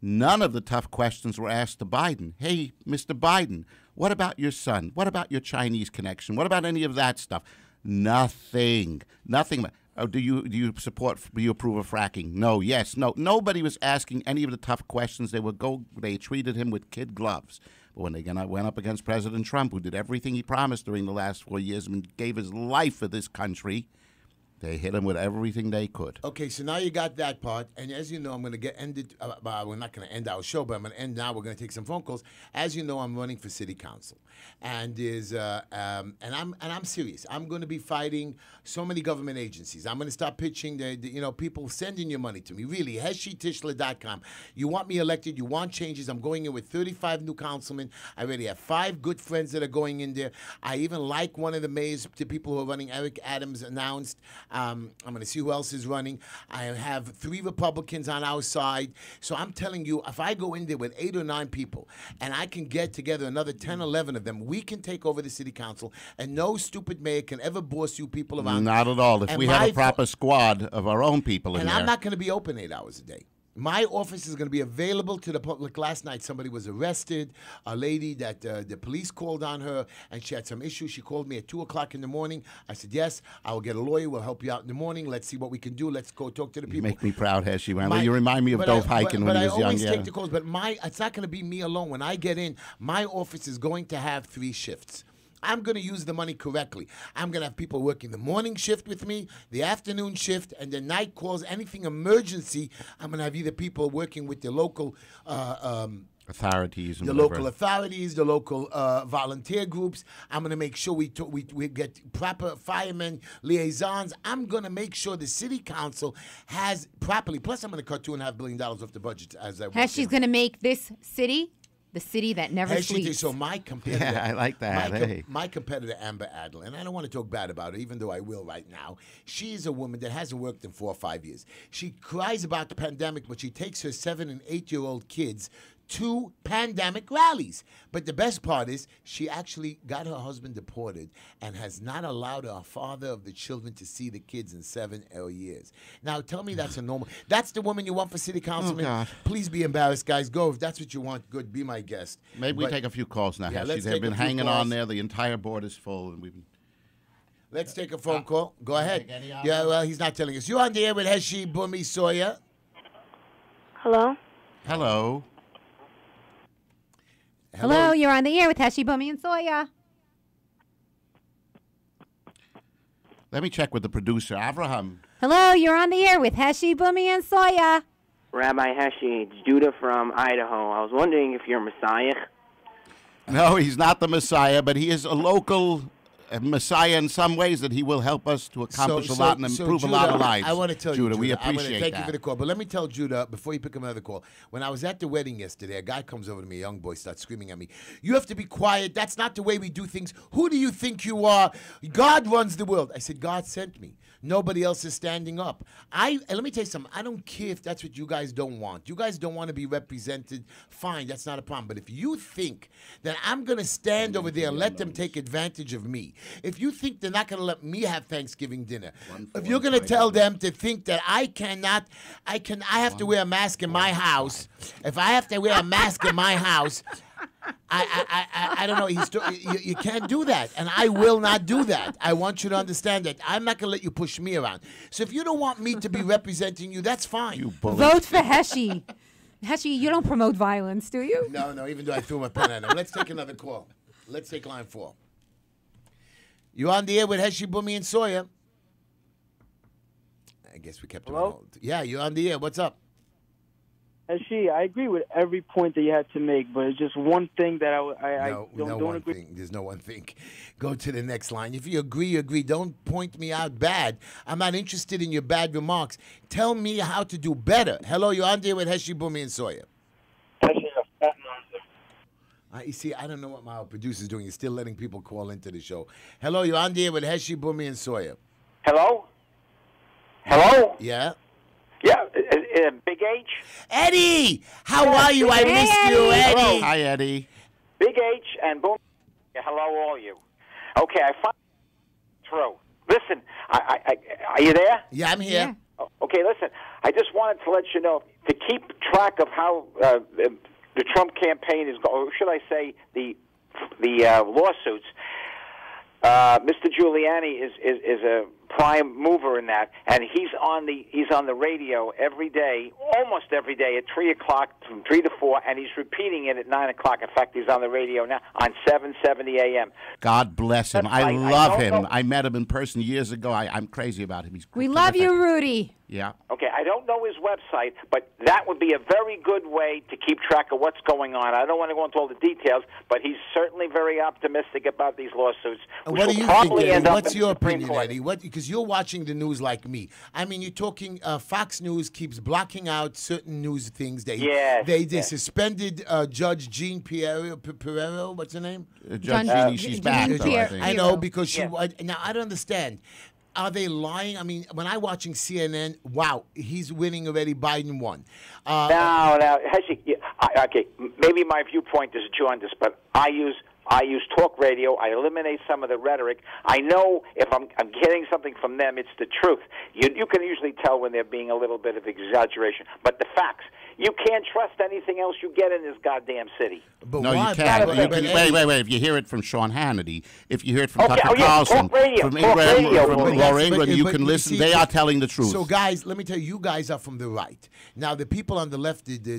none of the tough questions were asked to Biden. Hey, Mr. Biden, what about your son? What about your Chinese connection? What about any of that stuff? Nothing. Nothing. Oh, do you approve of fracking? No, yes, no. Nobody was asking any of the tough questions. They treated him with kid gloves. But when they went up against President Trump, who did everything he promised during the last 4 years and gave his life for this country, they hit him with everything they could. Okay, so now you got that part. And as you know, I'm going to get ended. We're not going to end our show, but I'm going to end now. We're going to take some phone calls. As you know, I'm running for city council. And I'm serious. I'm going to be fighting so many government agencies. I'm going to start pitching people sending your money to me. Really, HeshyTischler.com. You want me elected. You want changes. I'm going in with 35 new councilmen. I already have 5 good friends that are going in there. I even like one of the mayors, the people who are running. Eric Adams announced. I'm going to see who else is running. I have 3 Republicans on our side. So I'm telling you, if I go in there with 8 or 9 people and I can get together another 10, 11 of them, we can take over the city council. And no stupid mayor can ever boss you people around. Not at all. If we have a proper squad of our own people in there. And I'm not going to be open 8 hours a day. My office is going to be available to the public. Last night, somebody was arrested, a lady that the police called on her, and she had some issues. She called me at 2 o'clock in the morning. I said, yes, I'll get a lawyer. We'll help you out in the morning. Let's see what we can do. Let's go talk to the people. You make me proud, Heshy. You remind me of Dov Hikind when he was young. But I always take the calls. But it's not going to be me alone. When I get in, my office is going to have 3 shifts. I'm going to use the money correctly. I'm going to have people working the morning shift with me, the afternoon shift, and the night calls. Anything emergency, I'm going to have either people working with the local authorities, the local authorities, the local volunteer groups. I'm going to make sure we get proper firemen, liaisons. I'm going to make sure the city council has properly. Plus, I'm going to cut $2.5 billion off the budget as I. Heshy's going to make this city. The city that never sleeps. So my competitor, I like that. My competitor, Amber Adler, and I don't want to talk bad about her, even though I will right now. She is a woman that hasn't worked in 4 or 5 years. She cries about the pandemic, but she takes her 7- and 8-year-old kids to pandemic rallies. But the best part is she actually got her husband deported and has not allowed her father of the children to see the kids in 7 years. Now tell me that's a normal. That's the woman you want for city councilman. Oh, please be embarrassed, guys. Go if that's what you want. Good, be my guest. Maybe we take a few calls now. Yeah, they've been hanging on there. The entire board is full, and we've been. Let's take a phone call. Go ahead. Yeah, well, he's not telling us. You're on the air with Heshy, Boomy, Sawyer. Hello. Hello. Hello. Hello, you're on the air with Heshy, Boomy, and Sawyer. Let me check with the producer, Avraham. Hello, you're on the air with Heshy, Boomy, and Sawyer. Rabbi Heshy, it's Judah from Idaho. I was wondering if you're Messiah. No, he's not the Messiah, but he is a local Messiah in some ways that he will help us to accomplish a lot and improve Judah, a lot of lives. I want to tell you, Judah, we appreciate that. Thank you for the call. But let me tell Judah, before you pick up another call, when I was at the wedding yesterday, a guy comes over to me, a young boy, starts screaming at me, you have to be quiet. That's not the way we do things. Who do you think you are? God runs the world. I said, God sent me. Nobody else is standing up. Let me tell you something. I don't care if that's what you guys don't want. You guys don't want to be represented. Fine, that's not a problem. But if you think that I'm going to stand over there and let them take advantage of me, if you think they're not going to let me have Thanksgiving dinner, if you're going to tell them to think that I have to wear a mask in my house, if I have to wear a mask in my house, I don't know. You can't do that, and I will not do that. I want you to understand that. I'm not going to let you push me around. So if you don't want me to be representing you, that's fine. You vote for Heshy. Heshy, you don't promote violence, do you? No, even though I threw my pen at him. Let's take another call. Let's take line 4. You're on the air with Heshy, Boomy, and Sawyer. I guess we kept him on hold. Yeah, you're on the air. What's up? Heshy, I agree with every point that you had to make, but it's just one thing that I don't agree. There's no one thing. Go to the next line. If you agree, you agree. Don't point me out bad. I'm not interested in your bad remarks. Tell me how to do better. Hello, you're on the air with Heshy, Boomy, and Sawyer. You see, I don't know what my producer's doing. He's still letting people call into the show. Hello, you're on the air with Heshy, Boomy, and Sawyer. Hello? Hello? Yeah? Yeah, Big H? Eddie! How are you? I missed you, Eddie. Hello. Hi, Eddie. Big H and Boomy. Hello, all you. Okay, I finally through. Listen, are you there? Yeah, I'm here. Yeah. Oh, okay, listen, I just wanted to let you know, to keep track of how... the Trump campaign is going, or should I say the lawsuits, Mr. Giuliani is a prime mover in that, and he's on the radio every day, almost every day at 3 o'clock from 3 to 4, and he's repeating it at 9 o'clock. In fact, he's on the radio now on 7:70 a.m. God bless him. I love him. I met him in person years ago. I'm crazy about him. He's terrific. We love you, Rudy. Yeah. Okay. I don't know his website, but that would be a very good way to keep track of what's going on. I don't want to go into all the details, but he's certainly very optimistic about these lawsuits. What do you think, Eddie? What's your opinion, Eddie? Because you're watching the news like me. I mean, you're talking. Fox News keeps blocking out certain news things. They suspended Judge Jean Pierre. What's her name? Judge Jeannie. She's back. I know because she. Yeah. Now I don't understand. Are they lying? I mean, when I'm watching CNN, wow, he's winning already. Biden won. No, Heshy, okay, maybe my viewpoint is jaundiced, but I use I use talk radio. I eliminate some of the rhetoric. I know if I'm getting something from them, it's the truth. You can usually tell when they're being a little bit of exaggeration. But the facts, you can't trust anything else you get in this goddamn city. But no, you can't. Wait. If you hear it from Sean Hannity, if you hear it from Tucker Carlson, from Laura Ingraham, you can listen. They are telling the truth. So, guys, let me tell you, you guys are from the right. Now, the people on the left, the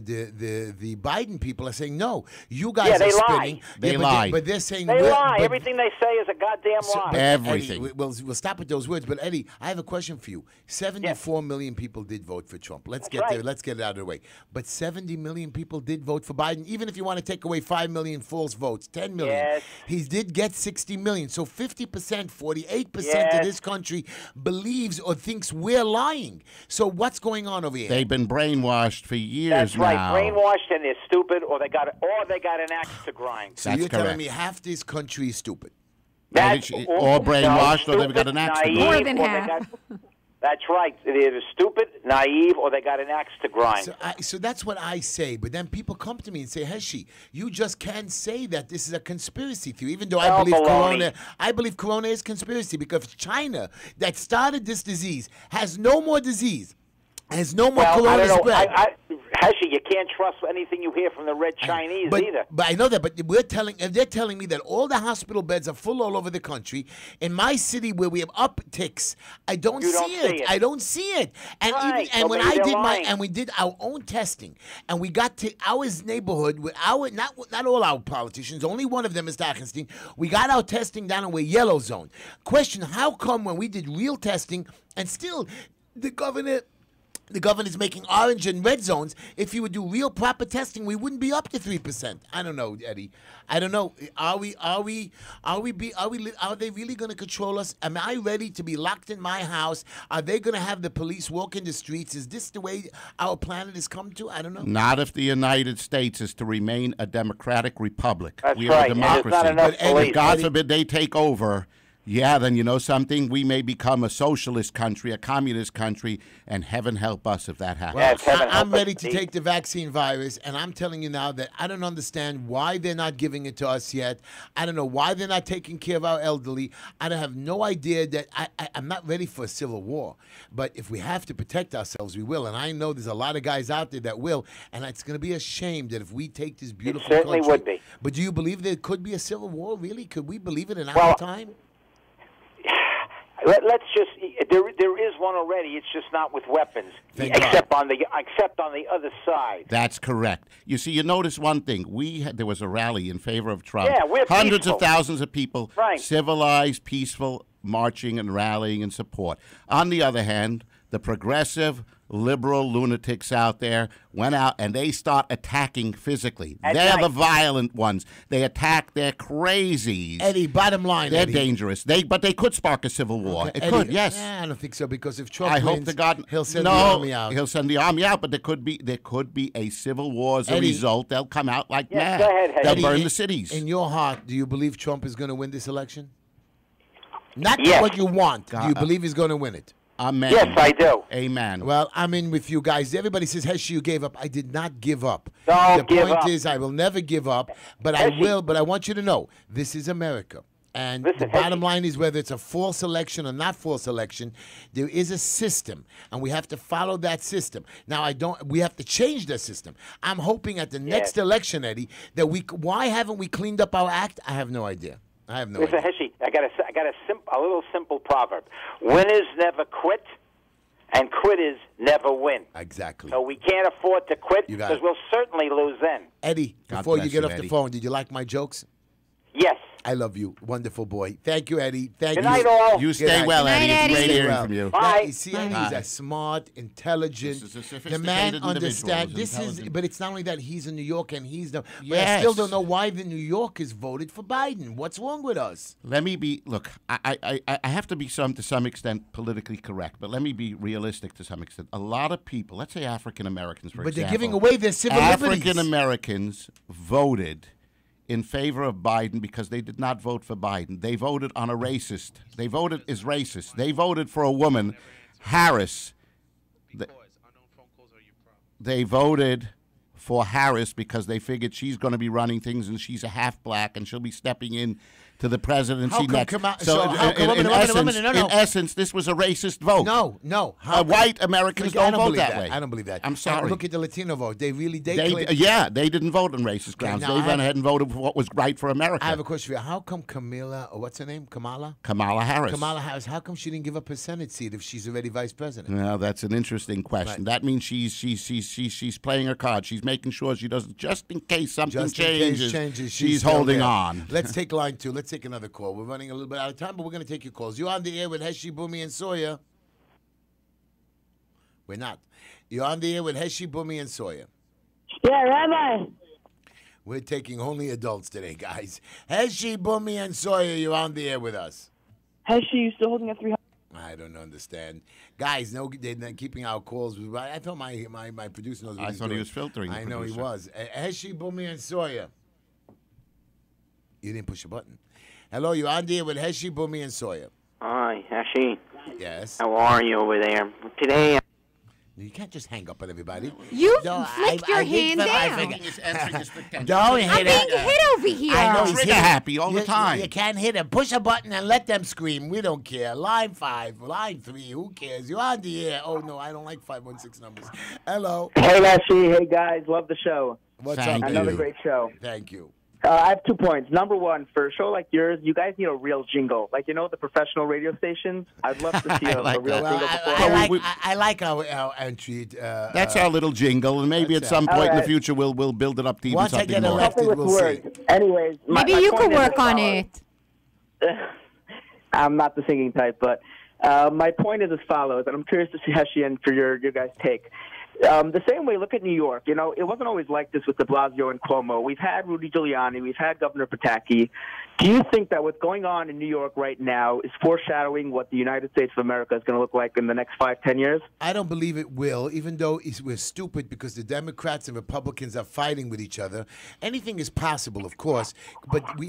Biden people are saying, no, you guys are spinning. They lie. But they're saying they lie. Everything they say is a goddamn lie. Everything. Eddie, we'll stop at those words. But Eddie, I have a question for you. 74 million people did vote for Trump. Let's get there. Let's get it out of the way. But 70 million people did vote for Biden. Even if you want to take away 5 million false votes, 10 million, he did get 60 million. So 50%, 48% of this country believes or thinks we're lying. So what's going on over here? They've been brainwashed for years now. Brainwashed, and they're stupid, or they got an axe to grind. So you're telling me half this country is stupid? Or brainwashed, or they've got an axe to grind. More than half. That's right. They're either stupid, naive, or they got an axe to grind. So that's what I say. But then people come to me and say, Heshy, you just can't say that this is a conspiracy theory. Even though I believe corona is conspiracy, because China, that started this disease, has no more disease. Has no more corona spread. Heshy, you can't trust anything you hear from the red Chinese either. But I know that. But they're telling me that all the hospital beds are full all over the country. In my city, where we have upticks, I don't see it. And we did our own testing, and we got to our neighborhood with our not all our politicians. Only one of them is Dachenstein. We got our testing down, and we're yellow zone. Question: how come when we did real testing, and still the governor's making orange and red zones? If you would do real proper testing, we wouldn't be up to 3%. I don't know, Eddie. I don't know. Are they really going to control us? Am I ready to be locked in my house? Are they going to have the police walk in the streets? Is this the way our planet has come to? I don't know. Not if the United States is to remain a democratic republic. That's we are a democracy. But Eddie, God forbid they take over. Yeah, then you know something? We may become a socialist country, a communist country, and heaven help us if that happens. Well, I'm ready to take the vaccine virus, and I'm telling you now that I don't understand why they're not giving it to us yet. I don't know why they're not taking care of our elderly. I don't have no idea that I'm not ready for a civil war. But if we have to protect ourselves, we will. And I know there's a lot of guys out there that will, and it's going to be a shame that if we take this beautiful country. It certainly would be. But do you believe there could be a civil war, really? Could we believe it in our time? Let's just. There is one already. It's just not with weapons, except on the other side. That's correct. You see, you notice one thing. There was a rally in favor of Trump. Yeah, we're hundreds of thousands of people, civilized, peaceful, marching and rallying in support. On the other hand, the progressive, liberal lunatics out there went out and they start attacking physically. They're the violent ones. They attack. They're crazies. Eddie, bottom line, they're dangerous. But they could spark a civil war. Okay, Eddie, yes. Yeah, I don't think so, because if Trump wins, I hope to God he'll send the army out. He'll send the army out, but there could be a civil war as a result. They'll come out like mad. Go ahead, Eddie. They'll burn the cities. In your heart, do you believe Trump is going to win this election? Not what you want. God, do you believe he's going to win it? Amen. Yes, I do. Amen. Well, I'm in with you guys. Everybody says, Heshy, you gave up. I did not give up. The point is, I will never give up, but Heshy. I will. But I want you to know, this is America. And the bottom line is, whether it's a false election or not false election, there is a system, and we have to follow that system. Now, we have to change the system. I'm hoping at the next election, Eddie, that why haven't we cleaned up our act? I have no idea. I have no idea. Mr. Heshy, I got a little simple proverb. Winners never quit, and quitters never win. Exactly. So we can't afford to quit, because we'll certainly lose then. Eddie, before you get off the phone, did you like my jokes? Yes. I love you. Wonderful boy. Thank you, Eddie. Thank you. Good night, all. You stay well, Eddie. It's great hearing from you. Bye. You see, he's a smart, intelligent. The man understands. This is, but it's not only that he's a New Yorker and he's the. But I still don't know why the New Yorkers voted for Biden. What's wrong with us? Let me be. Look, I have to be to some extent politically correct, but let me be realistic to some extent. A lot of people, let's say African Americans, for example, but they're giving away their civil liberties. African Americans voted in favor of Biden because they did not vote for Biden. They voted on a racist. They voted as racist. They voted for a woman, Harris. They voted for Harris because they figured she's going to be running things and she's a half black and she'll be stepping in to the presidency next. So in essence, this was a racist vote. White Americans don't vote that way. I don't believe that. I'm sorry. Look at the Latino vote. They really they didn't vote on racist grounds. They went ahead and voted for what was right for America. I have a question for you. How come Camila, or what's her name? Kamala Harris. How come she didn't give up her Senate seat if she's already vice president? Now that's an interesting question. Right. That means she's playing her card. She's making sure she doesn't, just in case something changes. She's holding on. Let's take line 2. Let's take another call. We're running a little bit out of time, but we're going to take your calls. You're on the air with Heshy, Boomy, and Sawyer. We're not. You're on the air with Heshy, Boomy, and Sawyer. Yeah, Rabbi. We're taking only adults today, guys. Heshy, Boomy, and Sawyer, you're on the air with us. Heshy, you still holding a 300? I don't understand. Guys, no, they're not keeping our calls. I thought my producer knows what he's doing. I thought he was filtering. I know he was. Heshy, Boomy, and Sawyer. You didn't push a button. Hello, you're on the air with Heshy, Boomy, and Sawyer. Hi, Heshy. Yes. How are you over there? Today... You can't just hang up on everybody. You flick your hand down. Don't hit it. I'm being hit over here. I know he's happy all the time. You can't hit him. Push a button and let them scream. We don't care. Line 5, line 3, who cares? You're on the air. Oh, no, I don't like 516 numbers. Hello. Hey, Heshy. Hey, guys. Love the show. What's up? Another great show. Thank you. I have 2 points. Number one, for a show like yours, you guys need a real jingle. Like, you know, the professional radio stations? I'd love to see a real jingle. I like our entry. That's our little jingle, and maybe at some point in the future we'll build it up to even something more. We'll see. Anyways, maybe you could work on it. I'm not the singing type, but my point is as follows, and I'm curious to see Heshy and for your guys' take. The same way, look at New York. You know, it wasn't always like this with de Blasio and Cuomo. We've had Rudy Giuliani. We've had Governor Pataki. Do you think that what's going on in New York right now is foreshadowing what the United States of America is going to look like in the next 5, 10 years? I don't believe it will, even though we're stupid because the Democrats and Republicans are fighting with each other. Anything is possible, of course, but, we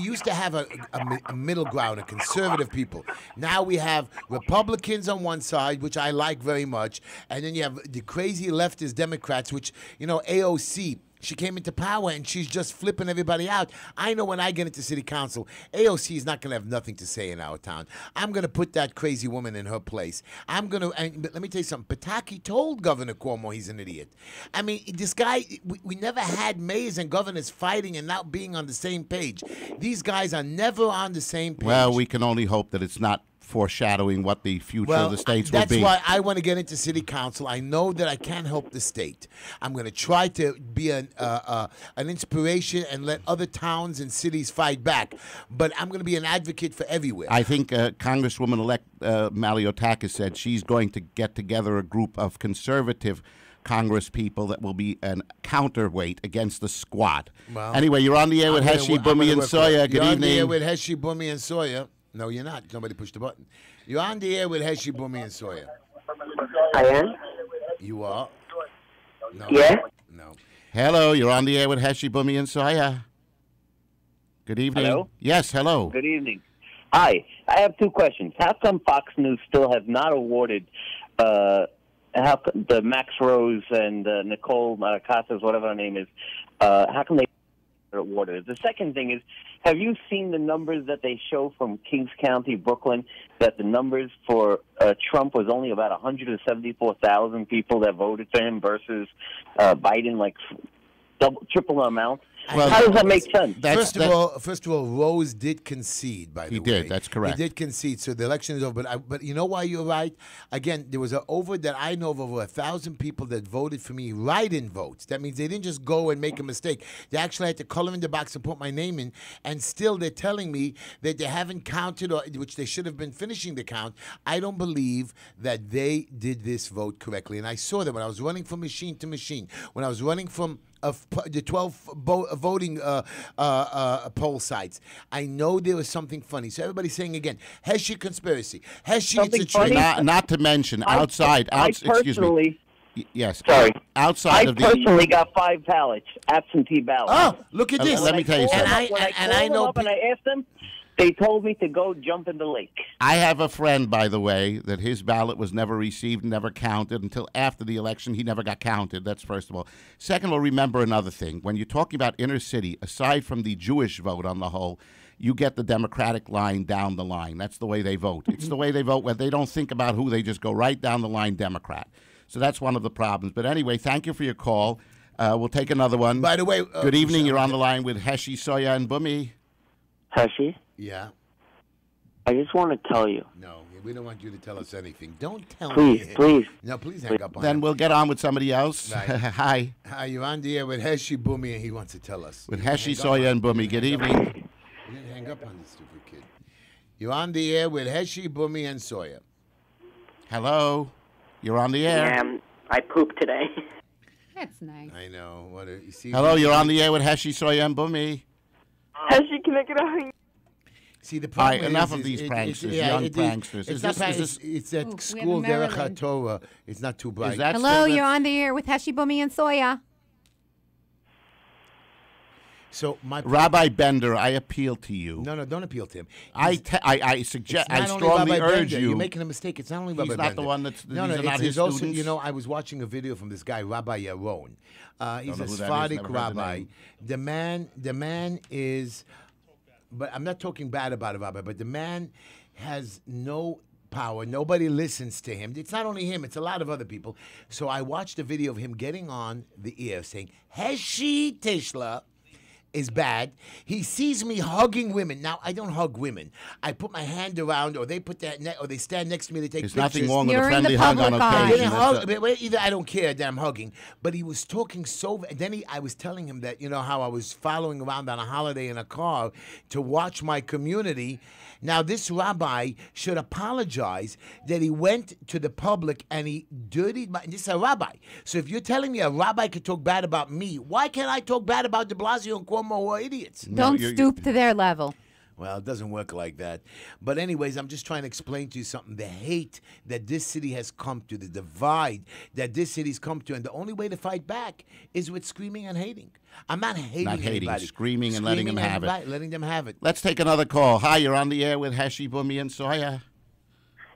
used to have a middle ground, a conservative people. Now we have Republicans on one side, which I like very much, and then you have the crazy leftist Democrats, which, AOC, she came into power and she's just flipping everybody out. I know when I get into city council, AOC is not going to have nothing to say in our town. I'm going to put that crazy woman in her place. And let me tell you something. Pataki told Governor Cuomo he's an idiot. I mean, this guy, we never had mayors and governors fighting and not being on the same page. These guys are never on the same page. Well, we can only hope that it's not foreshadowing what the future of the states will be. That's why I want to get into city council. I know that I can't help the state. I'm going to try to be an inspiration and let other towns and cities fight back. But I'm going to be an advocate for everywhere. I think Congresswoman-elect Maliotakis said she's going to get together a group of conservative Congress people that will be an counterweight against the squad. Well, anyway, you're on the air with Heshy, Boomy, and Sawyer. Good evening. You're on the air with Heshy, Boomy, and Sawyer. No, you're not. Somebody pushed the button. You're on the air with Heshy, Boomy, and Sawyer. I am. You are? No. Yeah? No. Hello, you're on the air with Heshy, Boomy, and Sawyer. Good evening. Hello? Yes, hello. Good evening. Hi. I have 2 questions. How come Fox News still have not awarded the Max Rose and Nicole Maracasas, whatever her name is, how come they awarded it? The second thing is, have you seen the numbers that they show from Kings County, Brooklyn, that the numbers for Trump was only about 174,000 people that voted for him versus Biden, like triple the amount? Well, how does that make sense? First of all, Rose did concede, by the way. He did, that's correct. He did concede, so the election is over. But you know why you're right? Again, there was over 1,000 people that voted for me write-in votes. That means they didn't just go and make a mistake. They actually had to color in the box and put my name in, and still they're telling me that they haven't counted, which they should have been finishing the count. I don't believe that they did this vote correctly. And I saw that when I was running from machine to machine, when I was running from the 12 voting poll sites. I know there was something funny. So everybody's saying again, Heshy conspiracy. Heshy, it's a tree. Not to mention, excuse me. Yes. Sorry. I personally got 5 absentee ballots. Oh, look at this. Let me tell you something. And I know. And I asked them. They told me to go jump in the lake. I have a friend, by the way, that his ballot was never received, never counted until after the election. He never got counted. That's first of all. Second of all, remember another thing. When you're talking about inner city, aside from the Jewish vote on the whole, you get the Democratic line down the line. That's the way they vote. It's the way they vote where they don't think about who. They just go right down the line Democrat. So that's one of the problems. But anyway, thank you for your call. We'll take another one. By the way, good evening. You're on the line with Heshy, Sawyer, and Bumi. Heshy? Yeah. I just want to tell you. No, we don't want you to tell us anything. Don't tell me. Please. No, please hang up on Then we'll get on with somebody else. Right. Hi. Hi, you're on the air with Heshy, Bumi, and he wants to tell us. With Heshy, Sawyer, and Bumi. Good evening. You didn't hang up on this stupid kid. You're on the air with Heshy, Bumi, and Sawyer. Hello. You're on the air. Yeah, I pooped today. That's nice. I know. What you see? Hello, you're on the air with Heshy, Sawyer, and Bumi. Heshy, can I get on? See, the problem is, enough of these pranksters, young pranksters. It's that school, Derech HaTorah. It's not too bright. Hello, you're on the air with Heshy, Bumi, and Sawyer. So my Rabbi Bender, I appeal to you. No, don't appeal to him. I suggest. I strongly urge you. You're making a mistake. It's not only Rabbi Bender. He's not the one that's. He's also. You know, I was watching a video from this guy, Rabbi Yaron. He's a Sephardic rabbi. The man is. But I'm not talking bad about a rabbi. But the man has no power. Nobody listens to him. It's not only him. It's a lot of other people. So I watched a video of him getting on the air saying, "Heshy Tischler is bad. He sees me hugging women. Now, I don't hug women. I put my hand around, or they put that, or they stand next to me, they take pictures. There's nothing wrong with a friendly hug on occasion. Either I don't care that I'm hugging, but he was talking so, and then I was telling him that, you know, how I was following around on a holiday in a car to watch my community. Now, this rabbi should apologize that he went to the public and he dirtied my, this is a rabbi. So if you're telling me a rabbi could talk bad about me, why can't I talk bad about de Blasio and Cuomo? More idiots. Don't stoop to their level. Well, it doesn't work like that. But anyways, I'm just trying to explain to you something. The hate that this city has come to, the divide that this city's come to, and the only way to fight back is with screaming and hating. I'm not hating anybody. Screaming and letting them have it. Letting them have it. Let's take another call. Hi, you're on the air with Heshy, Bumi, and Sawyer.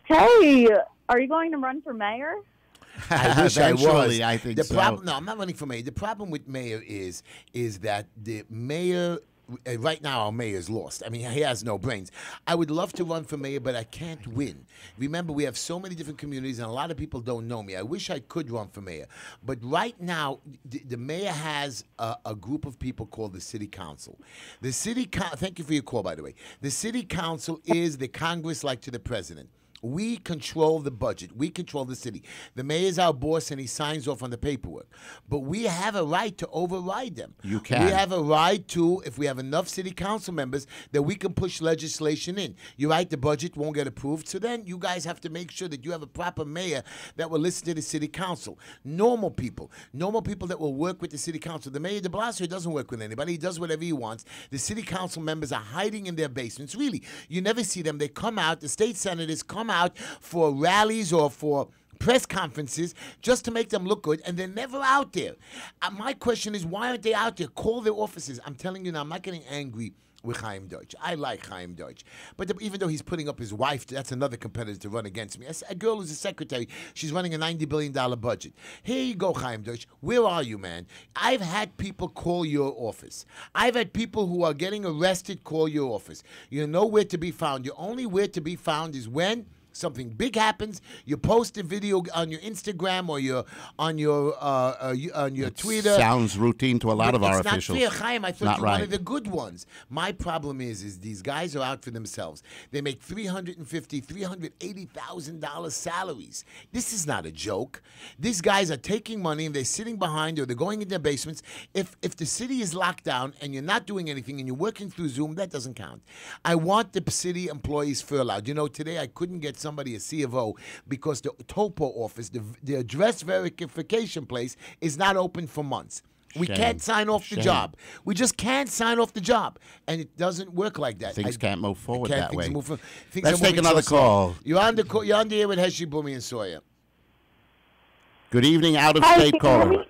Hey, are you going to run for mayor? I wish I was. I think the problem, no, I'm not running for mayor. The problem with mayor is that the mayor, right now our mayor's lost. I mean, he has no brains. I would love to run for mayor, but I can't win. Remember, we have so many different communities, and a lot of people don't know me. I wish I could run for mayor. But right now, the mayor has a group of people called the city council. The city council, thank you for your call, by the way. The city council is the Congress like to the president. We control the budget. We control the city. The mayor's our boss, and he signs off on the paperwork. But we have a right to override them. You can. We have a right to, if we have enough city council members, that we can push legislation in. You're right, the budget won't get approved. So then you guys have to make sure that you have a proper mayor that will listen to the city council. Normal people that will work with the city council. The mayor de Blasio doesn't work with anybody. He does whatever he wants. The city council members are hiding in their basements. Really, you never see them. They come out. The state senators come out for rallies or for press conferences just to make them look good, and they're never out there. My question is, why aren't they out there? Call their offices. I'm telling you now, I'm not getting angry with Chaim Deutsch. I like Chaim Deutsch. But even though he's putting up his wife, that's another competitor to run against me. A girl who's a secretary, she's running a $90 billion budget. Here you go, Chaim Deutsch. Where are you, man? I've had people call your office. I've had people who are getting arrested call your office. You're nowhere to be found. You're only where to be found is when something big happens. You post a video on your Instagram or your on your Twitter. Sounds routine to a lot of our officials. It's not fair, Chaim. I thought you were one of the good ones. My problem is these guys are out for themselves. They make $350,000, $380,000 salaries. This is not a joke. These guys are taking money and they're sitting behind or they're going in their basements. If the city is locked down and you're not doing anything and you're working through Zoom, that doesn't count. I want the city employees furloughed. You know, today I couldn't get somebody a CFO because the topo office, the address verification place, is not open for months. We can't sign off the job. We just can't sign off the job, and it doesn't work like that. Things can't move forward that way. Let's take another call. You're on the air with Heshy, Bumi, and Sawyer. Good evening, out-of-state caller.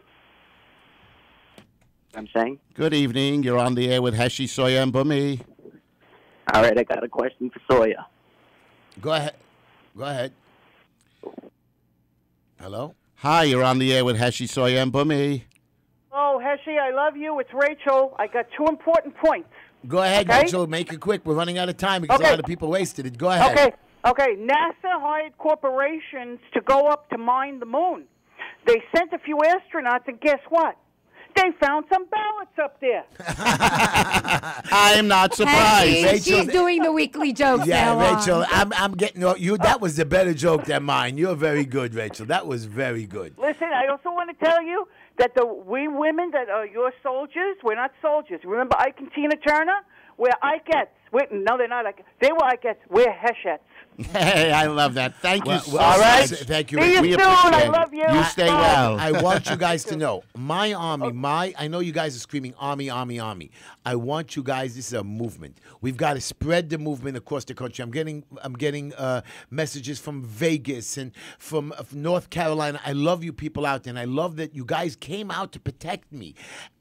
I'm saying. Good evening. You're on the air with Heshy, Sawyer, and Bumi. All right, I got a question for Sawyer. Go ahead. Go ahead. Hello? Hi, you're on the air with Heshy, Sawyer, and Bumi. Oh, Heshy, I love you. It's Rachel. I got two important points. Go ahead, okay? Rachel. Make it quick. We're running out of time because a lot of people wasted it. Go ahead. Okay. Okay. NASA hired corporations to go up to mine the moon. They sent a few astronauts, and guess what? They found some ballots up there. I am not surprised. Hey, she's doing the weekly jokes. Yeah, now Rachel, on. I'm getting you. That was a better joke than mine. You're very good, Rachel. That was very good. Listen, I also want to tell you that we women that are your soldiers, we're not soldiers. Remember Ike and Tina Turner? We're Ikeettes. No, they're not Ikeettes. They were Ikeettes. We're Heshettes. Hey, I love that. Thank you so much. All right. Thank you. See you soon. I love you. You stay well. I want you guys to know, my army, I know you guys are screaming army, army, army. I want you guys, this is a movement. We've got to spread the movement across the country. I'm getting messages from Vegas and from North Carolina. I love you people out there, and I love that you guys came out to protect me.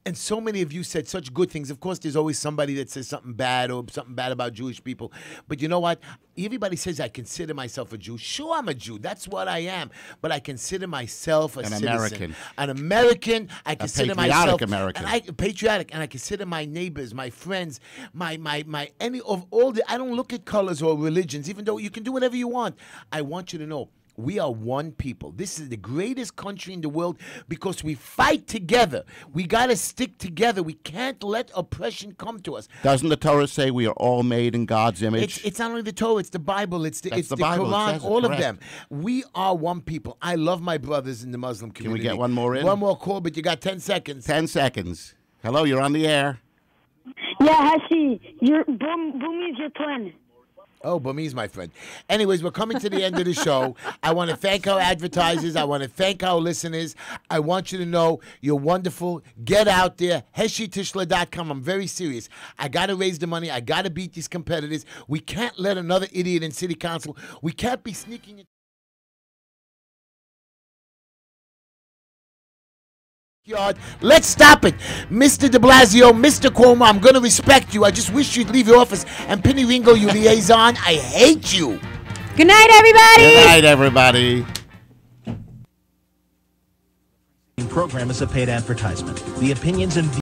And so many of you said such good things. Of course, there's always somebody that says something bad or something bad about Jewish people. But you know what? Everybody says I consider myself a Jew. Sure, I'm a Jew. That's what I am. But I consider myself a citizen. American. An American. I consider myself a patriotic American. Patriotic. And I consider my neighbors, my friends, my any of all the. I don't look at colors or religions, even though you can do whatever you want. I want you to know. We are one people. This is the greatest country in the world because we fight together. We got to stick together. We can't let oppression come to us. Doesn't the Torah say we are all made in God's image? It's not only the Torah. It's the Bible. It's the Bible. Quran. All of them. We are one people. I love my brothers in the Muslim community. Can we get one more in? One more call, but you got 10 seconds. 10 seconds. Hello, you're on the air. Yeah, Heshy. Bumi is your twin. Oh, Bumi's my friend. Anyways, we're coming to the end of the show. I want to thank our advertisers. I want to thank our listeners. I want you to know you're wonderful. Get out there. HeshyTischler.com. I'm very serious. I got to raise the money. I got to beat these competitors. We can't let another idiot in city council. We can't be sneaking in. Yard. Let's stop it. Mr. de Blasio, Mr. Cuomo, I'm going to respect you. I just wish you'd leave your office. And Pinny Ringo, you liaison, I hate you. Good night, everybody. Good night, everybody. The program is a paid advertisement. The opinions and views